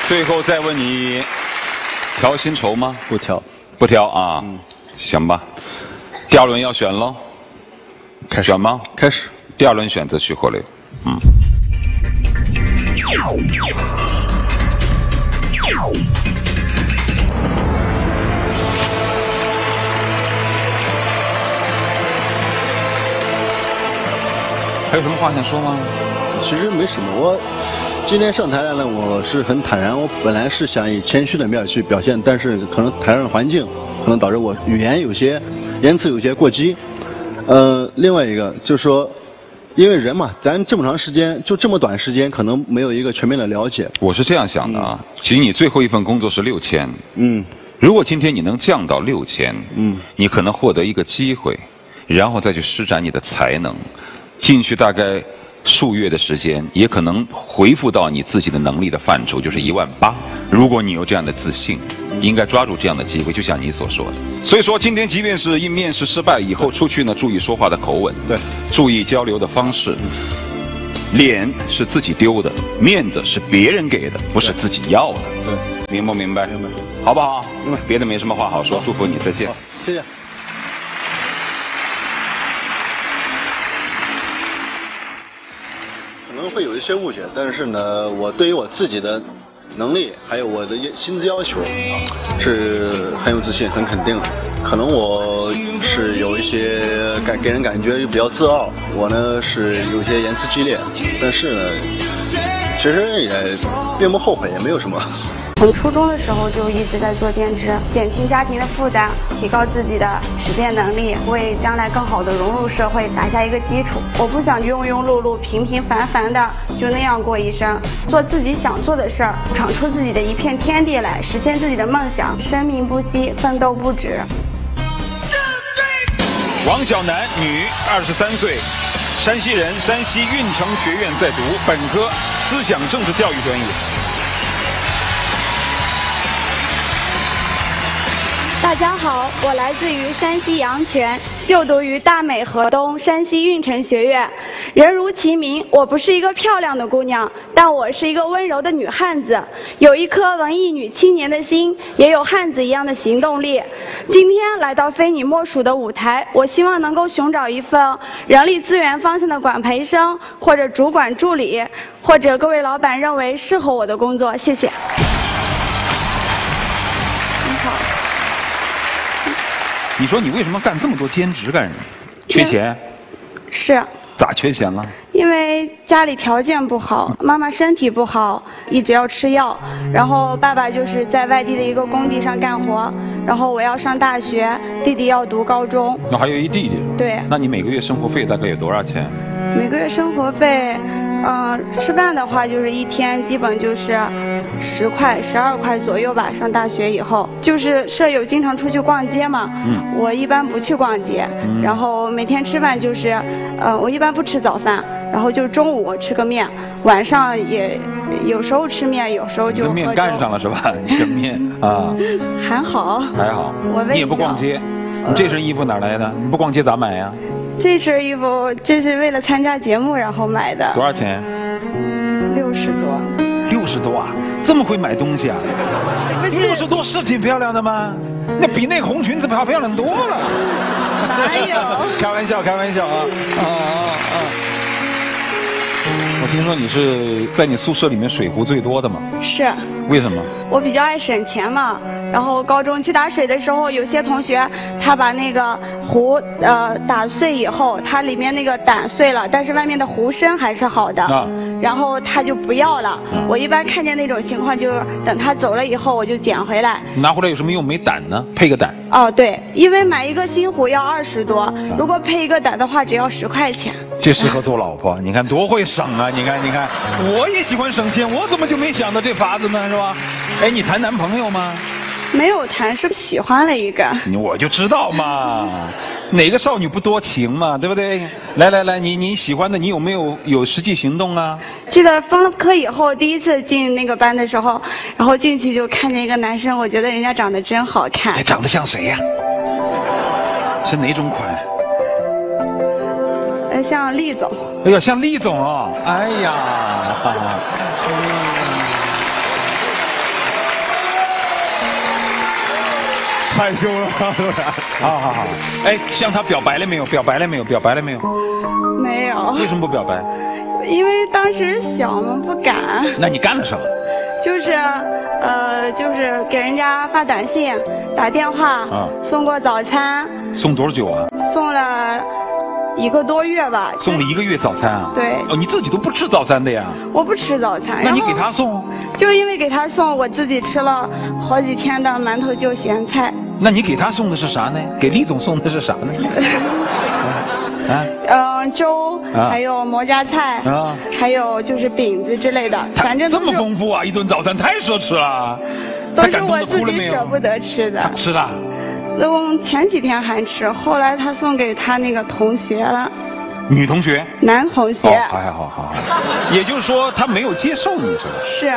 最后再问你，调薪酬吗？不调，不调啊，嗯、行吧。第二轮要选喽，开始选吗？开始。 第二轮选择徐鹤雷，嗯。还有什么话想说吗？其实没什么，我今天上台来了，我是很坦然。我本来是想以谦虚的面去表现，但是可能台上环境可能导致我语言有些言辞有些过激。呃，另外一个就是说。 因为人嘛，咱这么长时间，就这么短时间，可能没有一个全面的了解。我是这样想的啊，嗯、其实你最后一份工作是六千，嗯，如果今天你能降到六千，嗯，你可能获得一个机会，然后再去施展你的才能，进去大概数月的时间，也可能回复到你自己的能力的范畴，就是一万八。如果你有这样的自信，你应该抓住这样的机会，就像你所说的。 所以说，今天即便是一面试失败以后出去呢，注意说话的口吻，对，注意交流的方式。脸是自己丢的，面子是别人给的，不是自己要的。对，明不明白？明白，好不好？明白。别的没什么话好说，祝福你，再见。谢谢。可能会有一些误解，但是呢，我对于我自己的。 能力还有我的薪资要求是很有自信、很肯定的。可能我是有一些感给人感觉比较自傲，我呢是有些言辞激烈，但是呢，其实也并不后悔，也没有什么。从初中的时候就一直在做兼职，减轻家庭的负担，提高自己的实践能力，为将来更好的融入社会打下一个基础。我不想庸庸碌碌、平平凡凡的就那样过一生，做自己想做的事儿。 闯出自己的一片天地来，实现自己的梦想，生命不息，奋斗不止。王小楠，女，二十三岁，山西人，山西运城学院在读本科思想政治教育专业。大家好，我来自于山西阳泉，就读于大美河东山西运城学院。人如其名，我不是一个漂亮的姑娘，但我是一个温柔的女汉子，有一颗文艺女青年的心，也有汉子一样的行动力。今天来到非你莫属的舞台，我希望能够寻找一份人力资源方向的管培生，或者主管助理，或者各位老板认为适合我的工作。谢谢。 你说你为什么干这么多兼职干什么？缺钱？是。咋缺钱了？因为家里条件不好，妈妈身体不好，一直要吃药。然后爸爸就是在外地的一个工地上干活。然后我要上大学，弟弟要读高中。那还有一弟弟。对。那你每个月生活费大概有多少钱？每个月生活费，嗯、呃，吃饭的话就是一天基本就是十块、十二块左右吧。上大学以后，就是舍友经常出去逛街嘛。嗯。我一般不去逛街，嗯、然后每天吃饭就是，呃，我一般不吃早饭，然后就是中午我吃个面，晚上也有时候吃面，有时候就喝粥。面干上了是吧？你这面啊，还好，还好。我你也不逛街，你这身衣服哪来的？你不逛街咋买呀？这身衣服这是为了参加节目然后买的。多少钱？六十多。六十多啊？这么会买东西啊？六十多是挺漂亮的吗？那比那红裙子漂漂亮多了。哪有？开玩笑，开玩笑啊！啊啊啊！我听说你是在你宿舍里面水壶最多的嘛？是。为什么？我比较爱省钱嘛。然后高中去打水的时候，有些同学他把那个壶呃打碎以后，它里面那个胆碎了，但是外面的壶身还是好的。啊。然后他就不要了。嗯、我一般看见那种情况，就是等他走了以后，我就捡回来。拿回来有什么用？没胆呢？配个胆。哦，对，因为买一个新壶要二十多，啊、如果配一个胆的话，只要十块钱。这适合做老婆，你看多会省啊！你看，你看，我也喜欢省钱，我怎么就没想到这法子呢？是吧？哎，你谈男朋友吗？没有谈，是喜欢了一个。我就知道嘛，哪个少女不多情嘛，对不对？来来来，你你喜欢的，你有没有有实际行动啊？记得分科以后第一次进那个班的时候，然后进去就看见一个男生，我觉得人家长得真好看。长得像谁呀、啊？是哪种款？呃，像厉总。哎呀，像厉总啊、哦！哎呀。哈哈害羞了，好好好。哎，向他表白了没有？表白了没有？表白了没有？没有。为什么不表白？因为当时小嘛，不敢。那你干了什么？就是，呃，就是给人家发短信、打电话，啊、送过早餐。送多少久啊？送了。一个多月吧，送了一个月早餐啊？对。哦，你自己都不吃早餐的呀？我不吃早餐。那你给他送？就因为给他送，我自己吃了好几天的馒头就咸菜。那你给他送的是啥呢？给李总送的是啥呢？啊？嗯，粥，还有馍夹菜，啊，还有就是饼子之类的，反正这么丰富啊！一顿早餐太奢侈了。都是我自己舍不得吃的。吃了。嗯，前几天还吃，后来他送给他那个同学了。女同学？男同学。哦，还好好。也就是说，他没有接受你是吧？是，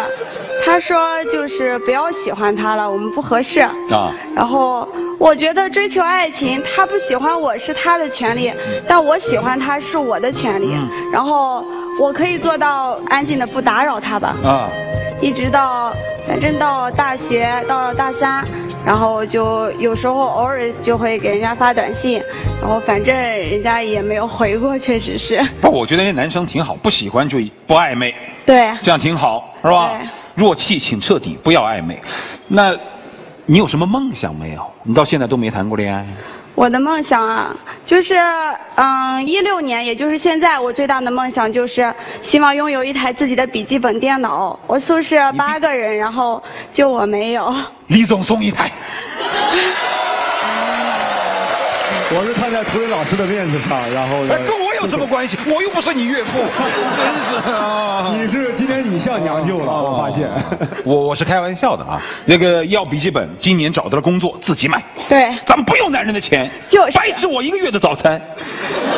他说就是不要喜欢他了，我们不合适。啊。然后我觉得追求爱情，他不喜欢我是他的权利，嗯、但我喜欢他是我的权利。嗯、然后我可以做到安静的不打扰他吧。啊。一直到反正到大学到大三。然后就有时候偶尔就会给人家发短信，然后反正人家也没有回过，确实是。不，我觉得那男生挺好，不喜欢就不暧昧，对，这样挺好，是吧？弱气请彻底，不要暧昧。那，你有什么梦想没有？你到现在都没谈过恋爱。我的梦想啊，就是嗯，一六年，也就是现在，我最大的梦想就是希望拥有一台自己的笔记本电脑。我宿舍八个人，然后就我没有。李总送一台。我是看在涂磊老师的面子上，然后。哎，跟我有什么关系？我又不是你岳父。真是啊！你是今天你像娘舅了，哦、我发现。我我是开玩笑的啊，那个要笔记本，今年找到了工作自己买。对。咱们不用男人的钱，就是白吃我一个月的早餐，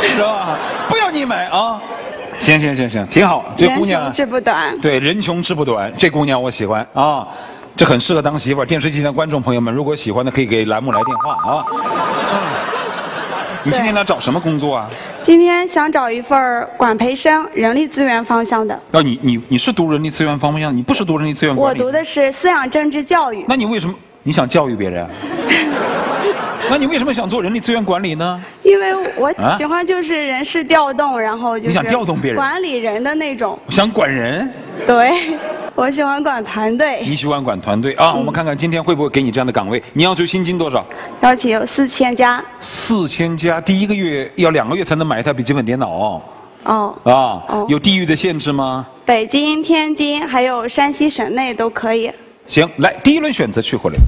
是吧？不要你买啊！行行行行，挺好。这姑娘。人穷志不短。对，人穷志不短，这姑娘我喜欢啊。这很适合当媳妇儿。电视机前的观众朋友们，如果喜欢的可以给栏目来电话啊。嗯你今天来找什么工作啊？今天想找一份管培生，人力资源方向的。啊，你你你是读人力资源方向，你不是读人力资源管理？我读的是思想政治教育。那你为什么你想教育别人？那你为什么想做人力资源管理呢？因为我喜欢就是人事调动，啊、然后就是你想调动别人，管理人的那种。我想管人。对，我喜欢管团队。你喜欢管团队啊？嗯、我们看看今天会不会给你这样的岗位？你要求薪金多少？要求四千加。四千加，第一个月要两个月才能买一台笔记本电脑哦。哦。啊。哦、有地域的限制吗？北京、天津，还有山西省内都可以。行，来第一轮选择去火灵。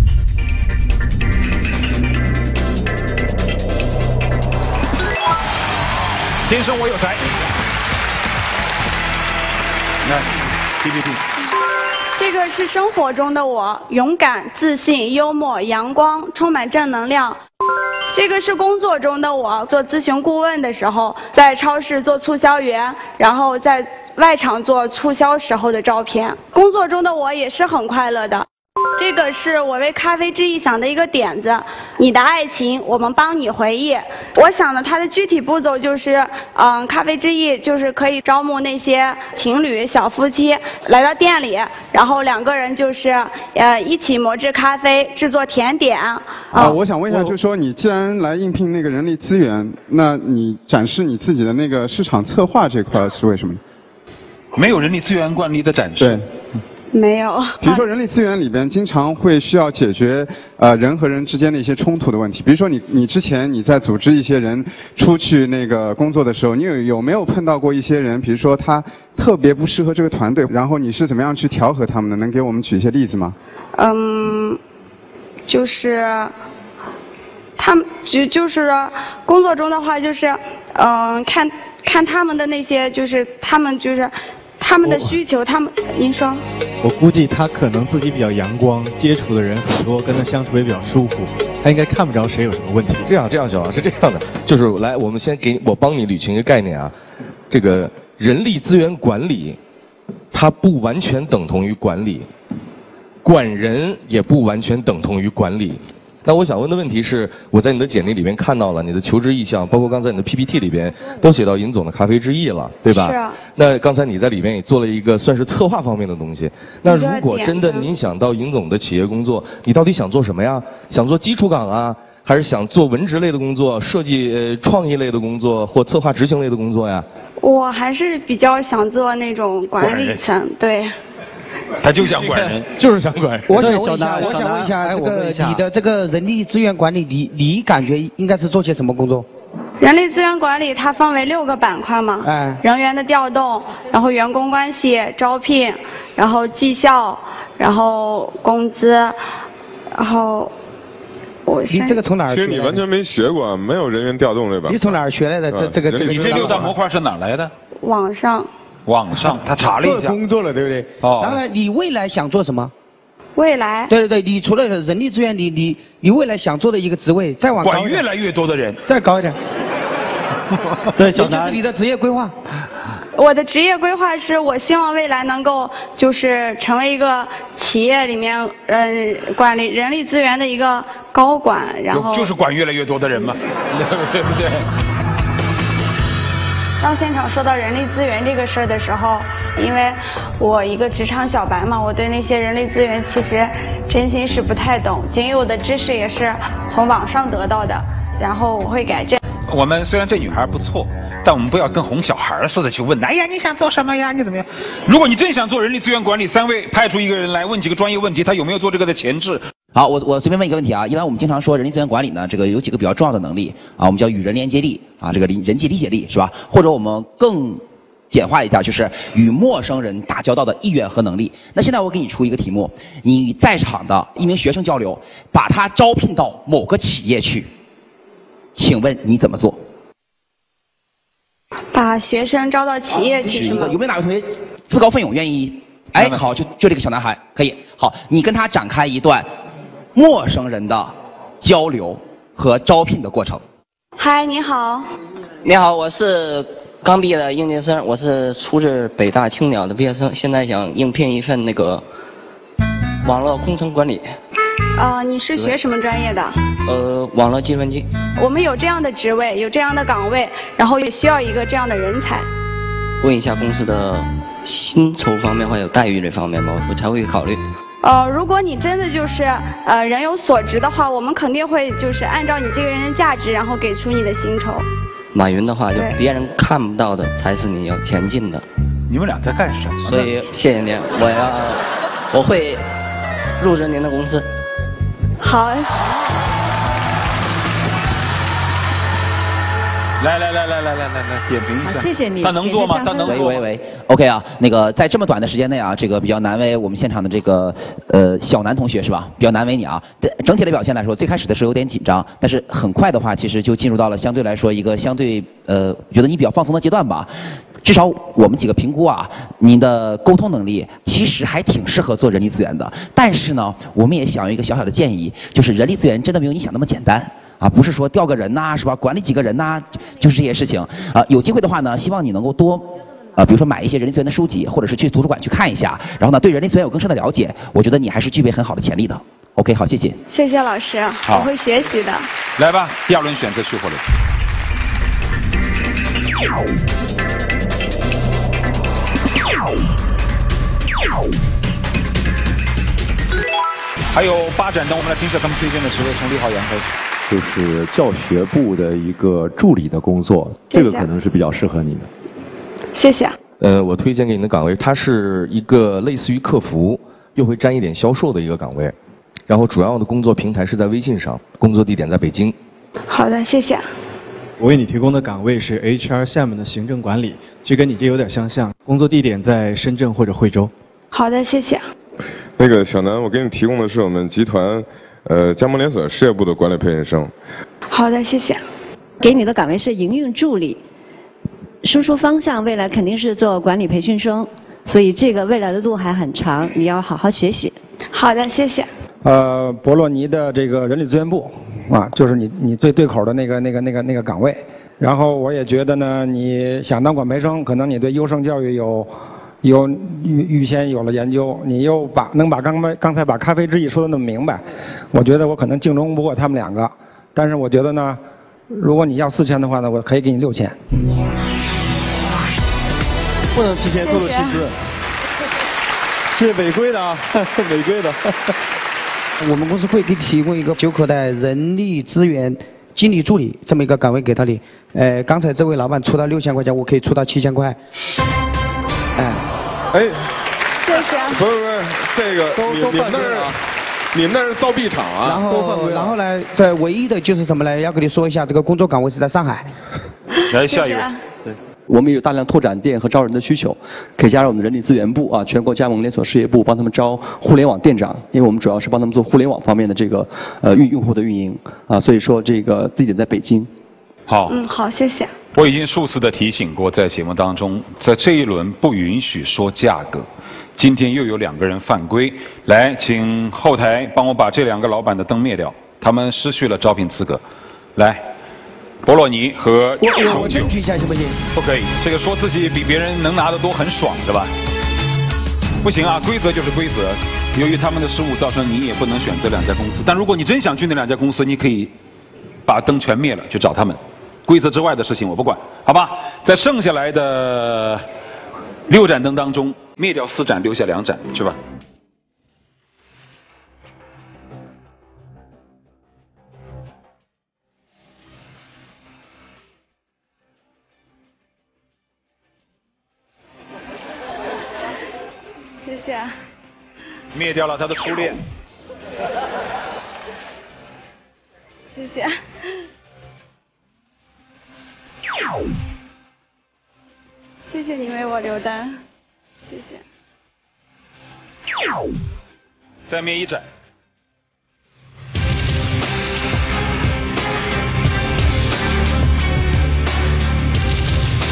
天生我有才。来。P P T， 这个是生活中的我，勇敢、自信、幽默、阳光，充满正能量。这个是工作中的我，做咨询顾问的时候，在超市做促销员，然后在外场做促销时候的照片。工作中的我也是很快乐的。这个是我为咖啡之翼想的一个点子，你的爱情我们帮你回忆。我想的它的具体步骤就是，嗯、呃，咖啡之翼就是可以招募那些情侣、小夫妻来到店里，然后两个人就是呃一起磨制咖啡、制作甜点。啊、呃，我想问一下，就是说你既然来应聘那个人力资源，那你展示你自己的那个市场策划这块是为什么？没有人力资源惯例的展示。对。没有。比如说人力资源里边经常会需要解决呃人和人之间的一些冲突的问题，比如说你你之前你在组织一些人出去那个工作的时候，你有有没有碰到过一些人，比如说他特别不适合这个团队，然后你是怎么样去调和他们的？能给我们举一些例子吗？嗯，就是他们就就是工作中的话，就是嗯、呃、看看他们的那些，就是他们就是。他们的需求，他们，您说。我估计他可能自己比较阳光，接触的人很多，跟他相处也比较舒服，他应该看不着谁有什么问题。这样这样，小王是这样的，就是来，我们先给我帮你捋清一个概念啊，这个人力资源管理，它不完全等同于管理，管人也不完全等同于管理。那我想问的问题是，我在你的简历里边看到了你的求职意向，包括刚才你的 P P T 里边都写到尹总的咖啡之翼了，对吧？是啊。那刚才你在里边也做了一个算是策划方面的东西。那如果真的您想到尹总的企业工作，你到底想做什么呀？想做基础岗啊，还是想做文职类的工作、设计、呃、创意类的工作或策划执行类的工作呀？我还是比较想做那种管理层，对。他就想管人，就是想管人。我想问一下，我想问一下，这个你的这个人力资源管理，你你感觉应该是做些什么工作？人力资源管理它分为六个板块嘛，哎，人员的调动，然后员工关系、招聘，然后绩效，然后工资，然后我。你这个从哪儿？其实你完全没学过，没有人员调动这吧？你从哪儿学来的？这这个这个？你这六大模块是哪来的？网上。网上他查了一下，做工作了，对不对？哦。当然，你未来想做什么？未来。对对对，你除了人力资源，你你你未来想做的一个职位，再往高一点。管越来越多的人。再高一点。对，小南。这是你的职业规划。我的职业规划是我希望未来能够就是成为一个企业里面嗯、呃、管理人力资源的一个高管，然后。就是管越来越多的人嘛，对不对？当现场说到人力资源这个事儿的时候，因为我一个职场小白嘛，我对那些人力资源其实真心是不太懂，仅有的知识也是从网上得到的，然后我会改正。我们虽然这女孩不错，但我们不要跟哄小孩似的去问，哎呀你想做什么呀，你怎么样？如果你真想做人力资源管理，三位派出一个人来问几个专业问题，他有没有做这个的潜质？好，我我随便问一个问题啊，一般我们经常说人力资源管理呢，这个有几个比较重要的能力啊，我们叫与人连接力啊，这个人际理解力是吧？或者我们更简化一点，就是与陌生人打交道的意愿和能力。那现在我给你出一个题目，你在场的一名学生交流，把他招聘到某个企业去，请问你怎么做？把学生招到企业去是吗？有没有哪位同学自告奋勇愿意？哎，好，就就这个小男孩可以。好，你跟他展开一段。陌生人的交流和招聘的过程。嗨，你好。你好，我是刚毕业的应届生，我是出自北大青鸟的毕业生，现在想应聘一份那个网络工程管理。啊、呃，你是学什么专业的？呃，网络计算机。我们有这样的职位，有这样的岗位，然后也需要一个这样的人才。问一下公司的薪酬方面或者待遇这方面吧，我才会考虑。呃，如果你真的就是呃人有所值的话，我们肯定会就是按照你这个人的价值，然后给出你的薪酬。马云的话，就别人看不到的才是你要前进的。你们俩在干什么？所以谢谢您，我要我会入职您的公司。好。来来来来来来来来，点评一下。谢谢你。他能做吗？他能做。喂喂喂 ，OK 啊，那个在这么短的时间内啊，这个比较难为我们现场的这个呃小南同学是吧？比较难为你啊。整体的表现来说，最开始的时候有点紧张，但是很快的话，其实就进入到了相对来说一个相对呃，觉得你比较放松的阶段吧。至少我们几个评估啊，您的沟通能力其实还挺适合做人力资源的。但是呢，我们也想有一个小小的建议，就是人力资源真的没有你想那么简单。啊，不是说调个人呐、啊，是吧？管理几个人呐、啊，就是这些事情。啊、呃，有机会的话呢，希望你能够多。呃，比如说买一些人力资源的书籍，或者是去图书馆去看一下，然后呢，对人力资源有更深的了解，我觉得你还是具备很好的潜力的。OK， 好，谢谢。谢谢老师，我会学习的。来吧，第二轮选择去或留。还有八盏灯，我们来听一下他们推荐的职位，从李浩然开始。 就是教学部的一个助理的工作，这个可能是比较适合你的。谢谢。呃，我推荐给你的岗位，它是一个类似于客服，又会沾一点销售的一个岗位，然后主要的工作平台是在微信上，工作地点在北京。好的，谢谢。我为你提供的岗位是 H R 下面的行政管理，这跟你这有点相像，工作地点在深圳或者惠州。好的，谢谢。那个小南，我给你提供的是我们集团。 呃，加盟连锁事业部的管理培训生。好的，谢谢。给你的岗位是营运助理，输出方向未来肯定是做管理培训生，所以这个未来的路还很长，你要好好学习。好的，谢谢。呃，博洛尼的这个人力资源部啊，就是你你最对口的那个那个那个那个岗位。然后我也觉得呢，你想当管培生，可能你对优胜教育有。 有预预先有了研究，你又把能把刚才刚才把咖啡之意说的那么明白，我觉得我可能竞争不过他们两个，但是我觉得呢，如果你要四千的话呢，我可以给你六千。不能提前透露薪资，这是违规的啊，违规的。我们公司会给提供一个九口袋人力资源经理助理这么一个岗位给他的，呃，刚才这位老板出到六千块钱，我可以出到七千块。 哎，谢谢、啊。不是不是，这个都都犯规了，你们那是造币厂啊。然后然后呢，这唯一的就是什么呢？要跟你说一下，这个工作岗位是在上海。来下一位。对，我们有大量拓展店和招人的需求，可以加入我们的人力资源部啊，全国加盟连锁事业部帮他们招互联网店长，因为我们主要是帮他们做互联网方面的这个呃运用户的运营啊，所以说这个地点在北京。 好，嗯，好，谢谢。我已经数次的提醒过，在节目当中，在这一轮不允许说价格。今天又有两个人犯规，来，请后台帮我把这两个老板的灯灭掉，他们失去了招聘资格。来，博洛尼和我我争取一下行不行？不可以，这个说自己比别人能拿得多很爽是吧？不行啊，规则就是规则。由于他们的失误，造成你也不能选择两家公司。但如果你真想去那两家公司，你可以把灯全灭了，去找他们。 规则之外的事情我不管，好吧？在剩下来的六盏灯当中，灭掉四盏，留下两盏，去吧。谢谢。灭掉了他的初恋。谢谢。 谢谢你为我留单，谢谢。再灭一盏。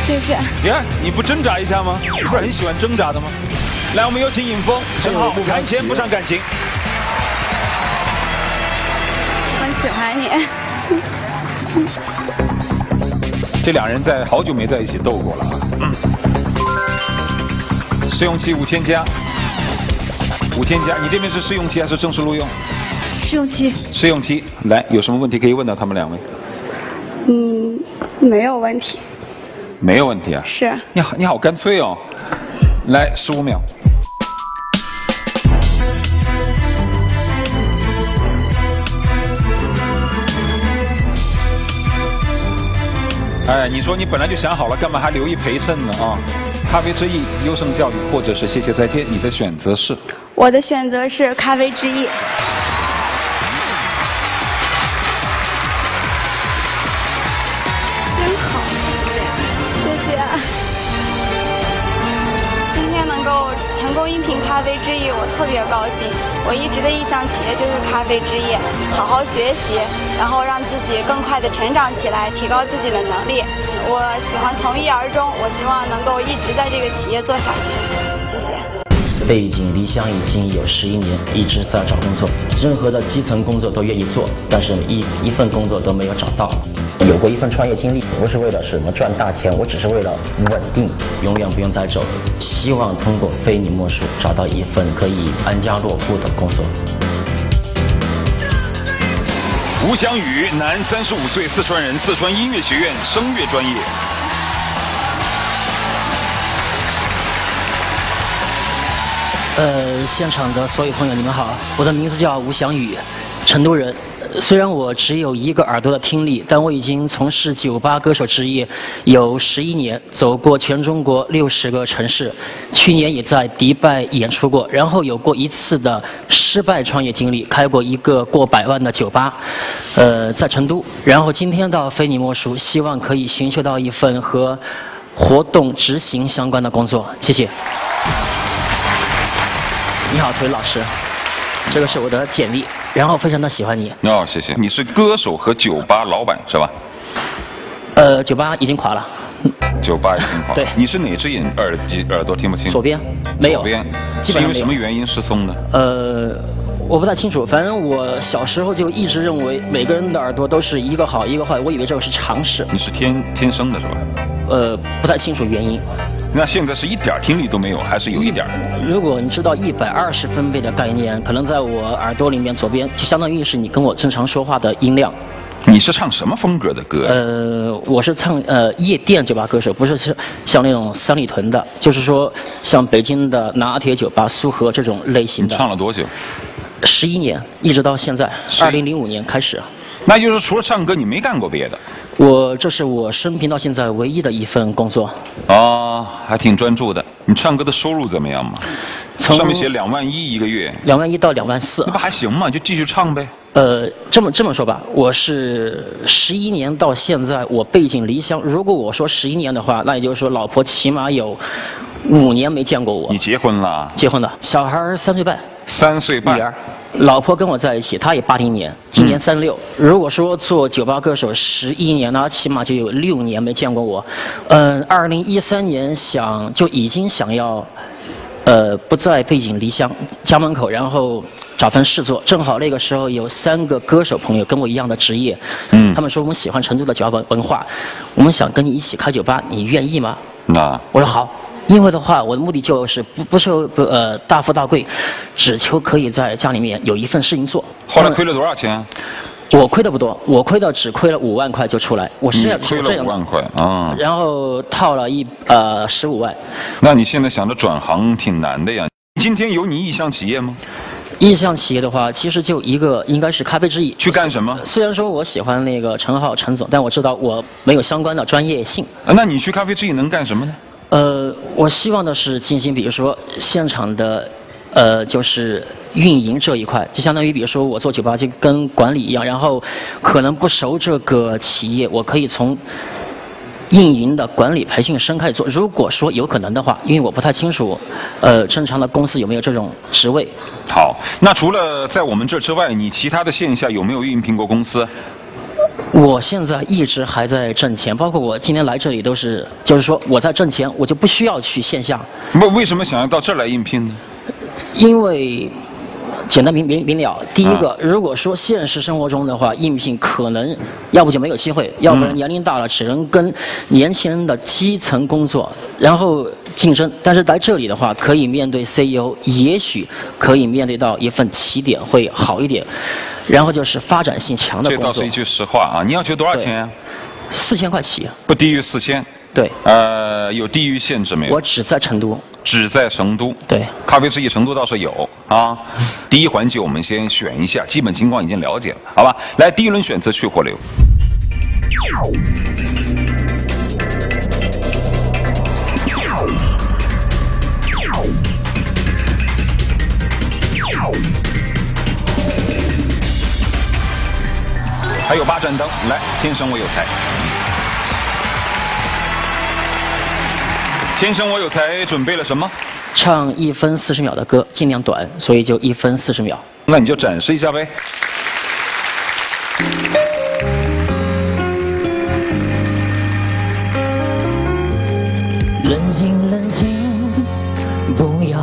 谢谢。你看，你不挣扎一下吗？你不是很喜欢挣扎的吗？来，我们有请尹峰、陈浩，谈钱不上感情。我喜欢你。这两人在好久没在一起斗过了啊！嗯，试用期五千加，五千加，你这边是试用期还是正式录用？试用期。试用期，来，有什么问题可以问到他们两位？嗯，没有问题。没有问题啊？是。你好，你好干脆哦。来，十五秒。哎，你说你本来就想好了，干嘛还留一陪衬呢啊？咖啡之意、优胜教育，或者是谢谢再见，你的选择是？我的选择是咖啡之意。真好，谢谢。今天能够成功音频咖啡之意，我特别高兴。我一直的意向企业就是咖啡之意，好好学习。 然后让自己更快的成长起来，提高自己的能力。我喜欢从一而终，我希望能够一直在这个企业做下去。谢谢。背井离乡已经有十一年，一直在找工作，任何的基层工作都愿意做，但是一一份工作都没有找到。有过一份创业经历，不是为了什么赚大钱，我只是为了稳定，永远不用再走。希望通过非你莫属找到一份可以安家落户的工作。吴湘宇，男，三十五岁，四川人，四川音乐学院声乐专业。呃，现场的所有朋友，你们好，我的名字叫吴湘宇，成都人。虽然我只有一个耳朵的听力，但我已经从事酒吧歌手职业有十一年，走过全中国六十个城市，去年也在迪拜演出过，然后有过一次的失败创业经历，开过一个过百万的酒吧，呃，在成都。然后今天到非你莫属，希望可以寻求到一份和活动执行相关的工作。谢谢。你好，腿老师。这个是我的简历，然后非常的喜欢你。哦，谢谢。你是歌手和酒吧老板是吧？呃，酒吧已经垮了。酒吧已经垮了。对。你是哪只眼耳耳朵听不清？左边。没有。左边。基本上没有。是因为什么原因失聪的？呃，我不太清楚。反正我小时候就一直认为每个人的耳朵都是一个好一个坏，我以为这个是常识。你是天天生的是吧？呃，不太清楚原因。那现在是一点听力都没有，还是有一点？如果你知道一百二十分贝的概念，可能在我耳朵里面左边就相当于是你跟我正常说话的音量。你是唱什么风格的歌？呃，我是唱呃夜店酒吧歌手，不是是像那种三里屯的，就是说像北京的拿铁酒吧、苏荷这种类型的。你唱了多久？十一年，一直到现在，二零零五年开始。那就是除了唱歌，你没干过别的？我这是我生平到现在唯一的一份工作。哦，还挺专注的。你唱歌的收入怎么样嘛？上面写两万一一个月。两万一到两万四。那不还行嘛？就继续唱呗。呃，这么这么说吧，我是十一年到现在，我背井离乡。如果我说十一年的话，那也就是说，老婆起码有五年没见过我。你结婚了？结婚了，小孩三岁半。三岁半。女儿，老婆跟我在一起，她也八零年，今年三六。嗯、如果说做酒吧歌手十一年，那起码就有六年没见过我。嗯，二零一三年想就已经想要，呃，不再背井离乡，家门口，然后找份事做。正好那个时候有三个歌手朋友跟我一样的职业，嗯，他们说我们喜欢成都的酒吧文文化，我们想跟你一起开酒吧，你愿意吗？那我说好。因为的话，我的目的就是不不求不呃大富大贵，只求可以在家里面有一份事情做。后来亏了多少钱？我亏的不多，我亏的只亏了五万块就出来。我是这样亏了五万块啊。然后套了一呃十五万。那你现在想着转行挺难的呀？今天有你意向企业吗？意向企业的话，其实就一个，应该是咖啡之意。去干什么？虽然说我喜欢那个陈浩陈总，但我知道我没有相关的专业性。啊、那你去咖啡之意能干什么呢？呃，我希望的是进行，比如说现场的，呃，就是运营这一块，就相当于比如说我做酒吧就跟管理一样，然后可能不熟这个企业，我可以从运营的管理培训生开始做。如果说有可能的话，因为我不太清楚，呃，正常的公司有没有这种职位。好，那除了在我们这之外，你其他的线下有没有应聘过公司？我现在一直还在挣钱，包括我今天来这里都是，就是说我在挣钱，我就不需要去线下。为为什么想要到这儿来应聘呢？因为简单明明明了，第一个，啊、如果说现实生活中的话，应聘可能要不就没有机会，要不然年龄大了只能跟年轻人的基层工作，然后竞争。但是来这里的话，可以面对 C E O， 也许可以面对到一份起点会好一点。然后就是发展性强的工作。这倒是一句实话啊！你要求多少钱啊？四千块起。不低于四千。对。呃，有地域限制没有？我只在成都。只在成都。对。咖啡之意成都倒是有啊。第一环节我们先选一下，基本情况已经了解了，好吧？来，第一轮选择去或留。还有八盏灯，来，天生我有才，天生我有才，准备了什么？唱一分四十秒的歌，尽量短，所以就一分四十秒。那你就展示一下呗。冷静冷静，不要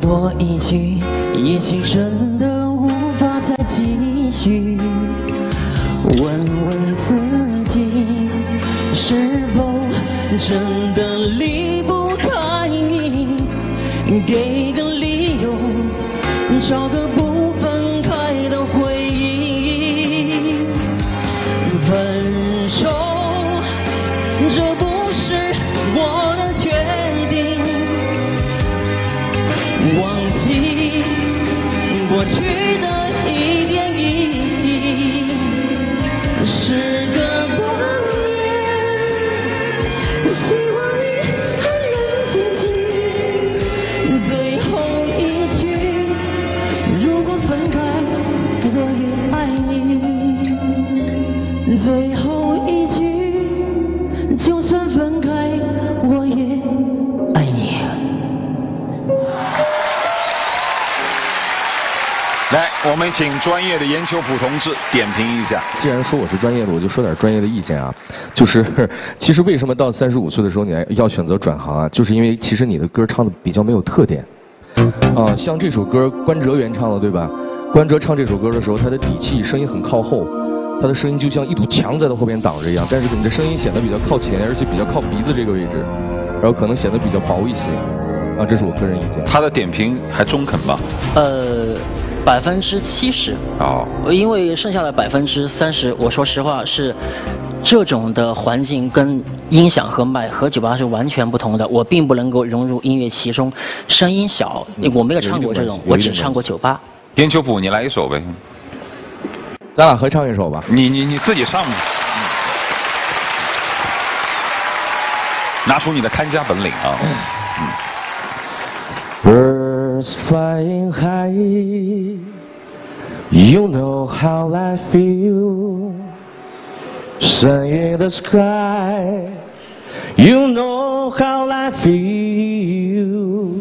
多一句，也许真的无法再继续。问问自己，是否真的离不开你？给个理由，找个不分开的回忆。分手，这不是我的决定。忘记过去的一点一滴，是个谎言。希望你还能继续。最后一句，如果分开，我也爱你。最后一句，就算分开，我也爱你。来，我们请专业的研究普同志点评一下。既然说我是专业的，我就说点专业的意见啊。就是，其实为什么到三十五岁的时候你还要选择转行啊？就是因为其实你的歌唱的比较没有特点。啊，像这首歌关喆原唱的对吧？关喆唱这首歌的时候，他的底气声音很靠后，他的声音就像一堵墙在他后边挡着一样。但是你的声音显得比较靠前，而且比较靠鼻子这个位置，然后可能显得比较薄一些。啊，这是我个人意见。他的点评还中肯吧？呃。百分之七十哦，因为剩下的百分之三十，我说实话是这种的环境跟音响和麦和酒吧是完全不同的，我并不能够融入音乐其中，声音小，我没有唱过这种，我只唱过酒吧。颠秋普，你来一首呗，咱俩合唱一首吧。你你你自己唱吧，拿出你的看家本领啊！嗯。Birds flying high, you know how I feel. Sun in the sky, you know how I feel.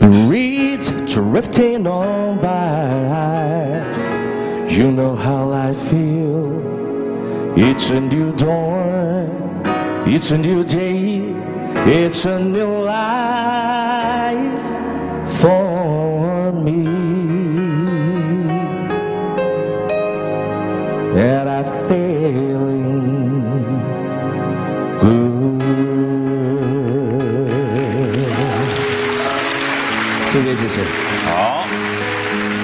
Breeze drifting on by, you know how I feel. It's a new dawn, it's a new day, it's a new life.For me, and I'm feeling good. 谢谢谢谢。好，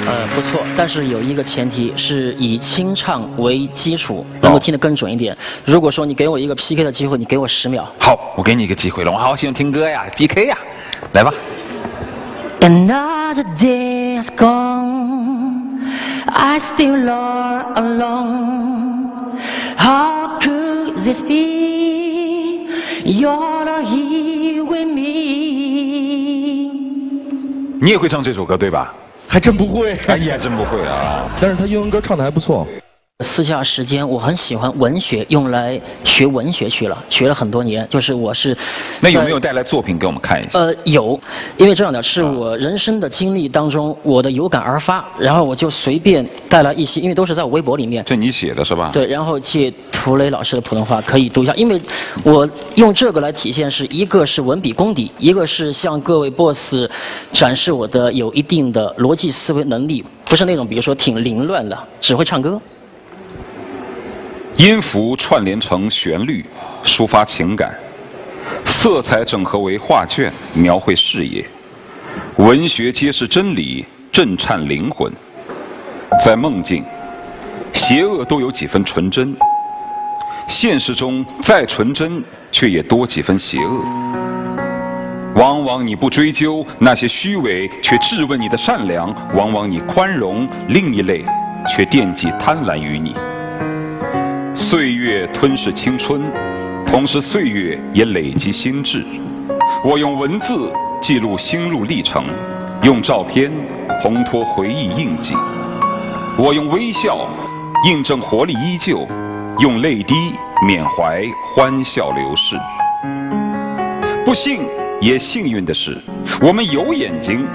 呃，不错，但是有一个前提是以清唱为基础，能够听得更准一点。如果说你给我一个 P K 的机会，你给我十秒。好，我给你一个机会了，我好喜欢听歌呀 ，P K 呀，来吧。Another day is gone, I still all alone. How could this be? You're not here with me. 你也会唱这首歌对吧？还真不会，哎呀，真不会啊！但是他英文歌唱的还不错。私下时间，我很喜欢文学，用来学文学去了，学了很多年。就是我是，那有没有带来作品给我们看一下？呃，有，因为这样的是我人生的经历当中，我的有感而发，然后我就随便带来一些，因为都是在我微博里面。这你写的是吧？对，然后借涂磊老师的普通话可以读一下，因为我用这个来体现是一个是文笔功底，一个是向各位 boss 展示我的有一定的逻辑思维能力，不是那种比如说挺凌乱的，只会唱歌。音符串联成旋律，抒发情感；色彩整合为画卷，描绘视野；文学揭示真理，震颤灵魂。在梦境，邪恶都有几分纯真；现实中，再纯真却也多几分邪恶。往往你不追究那些虚伪，却质问你的善良；往往你宽容另一类，却惦记贪婪于你。岁月吞噬青春，同时岁月也累积心智。我用文字记录心路历程，用照片烘托回忆印记。我用微笑印证活力依旧，用泪滴缅怀欢笑流逝。不幸也幸运的是，我们有眼睛，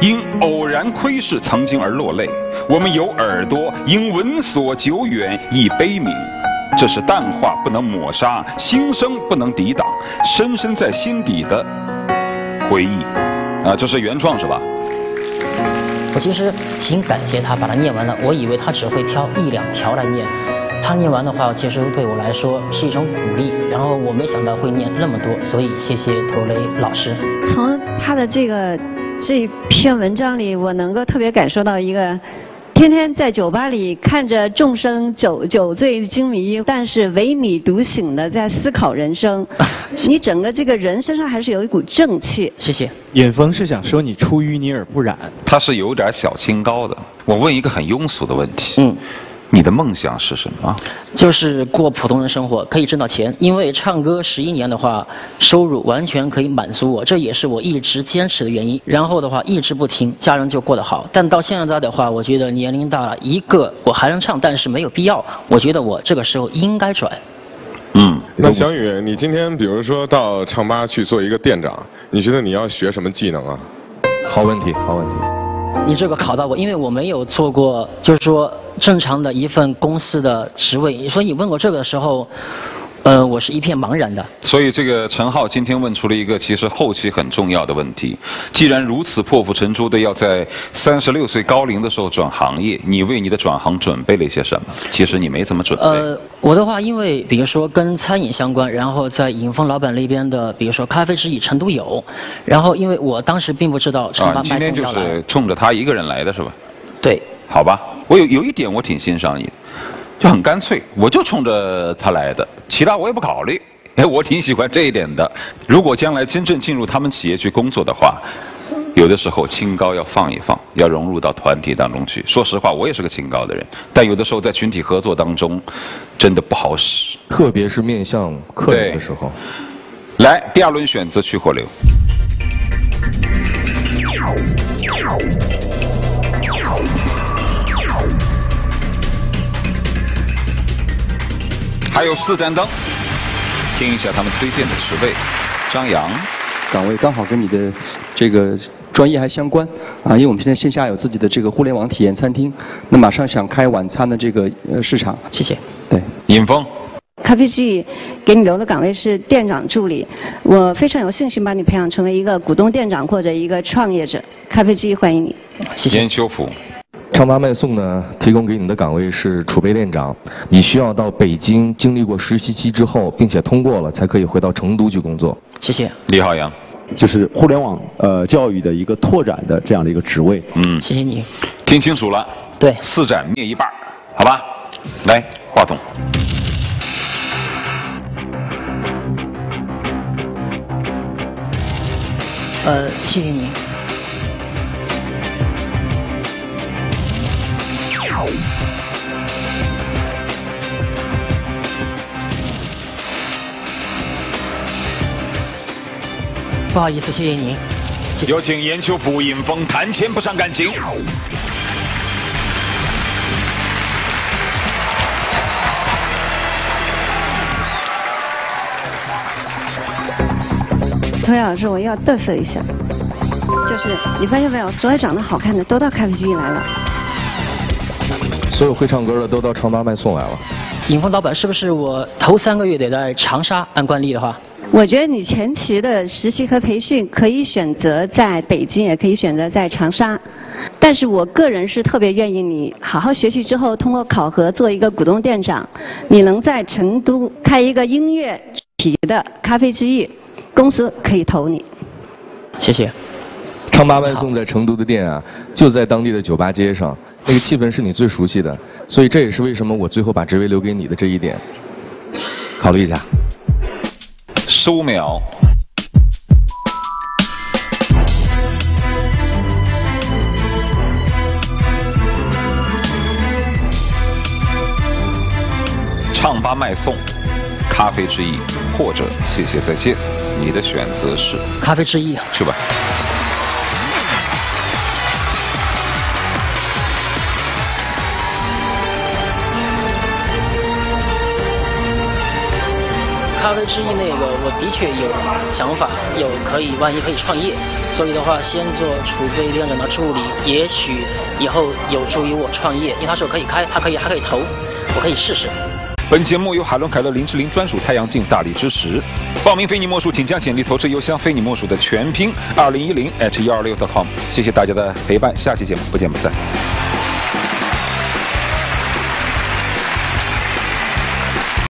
因偶然窥视曾经而落泪。我们有耳朵，因闻所久远亦悲悯。这是淡化不能抹杀，心声不能抵挡，深深在心底的回忆。啊，这是原创是吧？我其实挺感谢他把它念完了，我以为他只会挑一两条来念，他念完的话，其实对我来说是一种鼓励。然后我没想到会念那么多，所以谢谢涂磊老师。从他的这个这篇文章里，我能够特别感受到一个。 天天在酒吧里看着众生酒酒醉金迷，但是唯你独醒的在思考人生。你整个这个人身上还是有一股正气。谢谢。尹峰是想说你出淤泥而不染，他是有点小清高的。我问一个很庸俗的问题。嗯。 你的梦想是什么？就是过普通人生活，可以挣到钱。因为唱歌十一年的话，收入完全可以满足我，这也是我一直坚持的原因。然后的话，一直不停，家人就过得好。但到现在的话，我觉得年龄大了，一个我还能唱，但是没有必要。我觉得我这个时候应该转。嗯，那小雨，你今天比如说到唱吧去做一个店长，你觉得你要学什么技能啊？好问题，好问题。 你这个考到我，因为我没有做过，就是说正常的一份公司的职位。你说你问我这个的时候，呃，我是一片茫然的。所以这个陈浩今天问出了一个其实后期很重要的问题。既然如此破釜沉舟的要在三十六岁高龄的时候转行业，你为你的转行准备了一些什么？其实你没怎么准备。呃，我的话，因为比如说跟餐饮相关，然后在尹峰老板那边的，比如说咖啡之翼成都有，然后因为我当时并不知道成都卖什么料。啊，今天就是冲着他一个人来的是吧？对。好吧，我有有一点我挺欣赏你的。 就很干脆，我就冲着他来的，其他我也不考虑。哎，我挺喜欢这一点的。如果将来真正进入他们企业去工作的话，有的时候清高要放一放，要融入到团体当中去。说实话，我也是个清高的人，但有的时候在群体合作当中，真的不好使。特别是面向客人的时候。来，第二轮选择去火流。 还有四盏灯，听一下他们推荐的职位。张扬，岗位刚好跟你的这个专业还相关啊，因为我们现在线下有自己的这个互联网体验餐厅，那马上想开晚餐的这个呃市场。谢谢。对，尹峰。 咖啡之翼给你留的岗位是店长助理，我非常有幸心把你培养成为一个股东店长或者一个创业者。咖啡之翼欢迎你。谢谢。严修福。 唱吧卖送呢，提供给你的岗位是储备店长，你需要到北京经历过实习期之后，并且通过了，才可以回到成都去工作。谢谢。李浩洋，就是互联网呃教育的一个拓展的这样的一个职位。嗯，谢谢你。听清楚了，对，四盏灭一半，好吧？来，话筒。 呃，谢谢你。不好意思，谢谢您。谢谢有请严秋普、尹峰谈钱不伤感情。 涂磊老师，我要嘚瑟一下，就是你发现没有，所有长得好看的都到咖啡机来了，所有会唱歌的都到唱吧卖送来了。尹峰老板，是不是我头三个月得在长沙？按惯例的话，我觉得你前期的实习和培训可以选择在北京，也可以选择在长沙。 但是我个人是特别愿意你好好学习之后，通过考核做一个股东店长，你能在成都开一个音乐体的咖啡之翼公司，可以投你。谢谢。唱吧卖送在成都的店啊，就在当地的酒吧街上，那个气氛是你最熟悉的，所以这也是为什么我最后把职位留给你的这一点，考虑一下。十五秒。 唱吧卖送，咖啡之翼，或者谢谢再见，你的选择是咖啡之翼啊，去吧。咖啡之翼那个，我的确有想法，有可以万一可以创业，所以的话先做储备店长的助理，也许以后有助于我创业，因为他说可以开，他可以还可以投，我可以试试。本节目由海伦凯勒林志玲专属太阳镜大力支持。报名非你莫属，请将简历投至邮箱非你莫属的全拼二零一零 at 一二六 dot com。谢谢大家的陪伴，下期节目不见不散。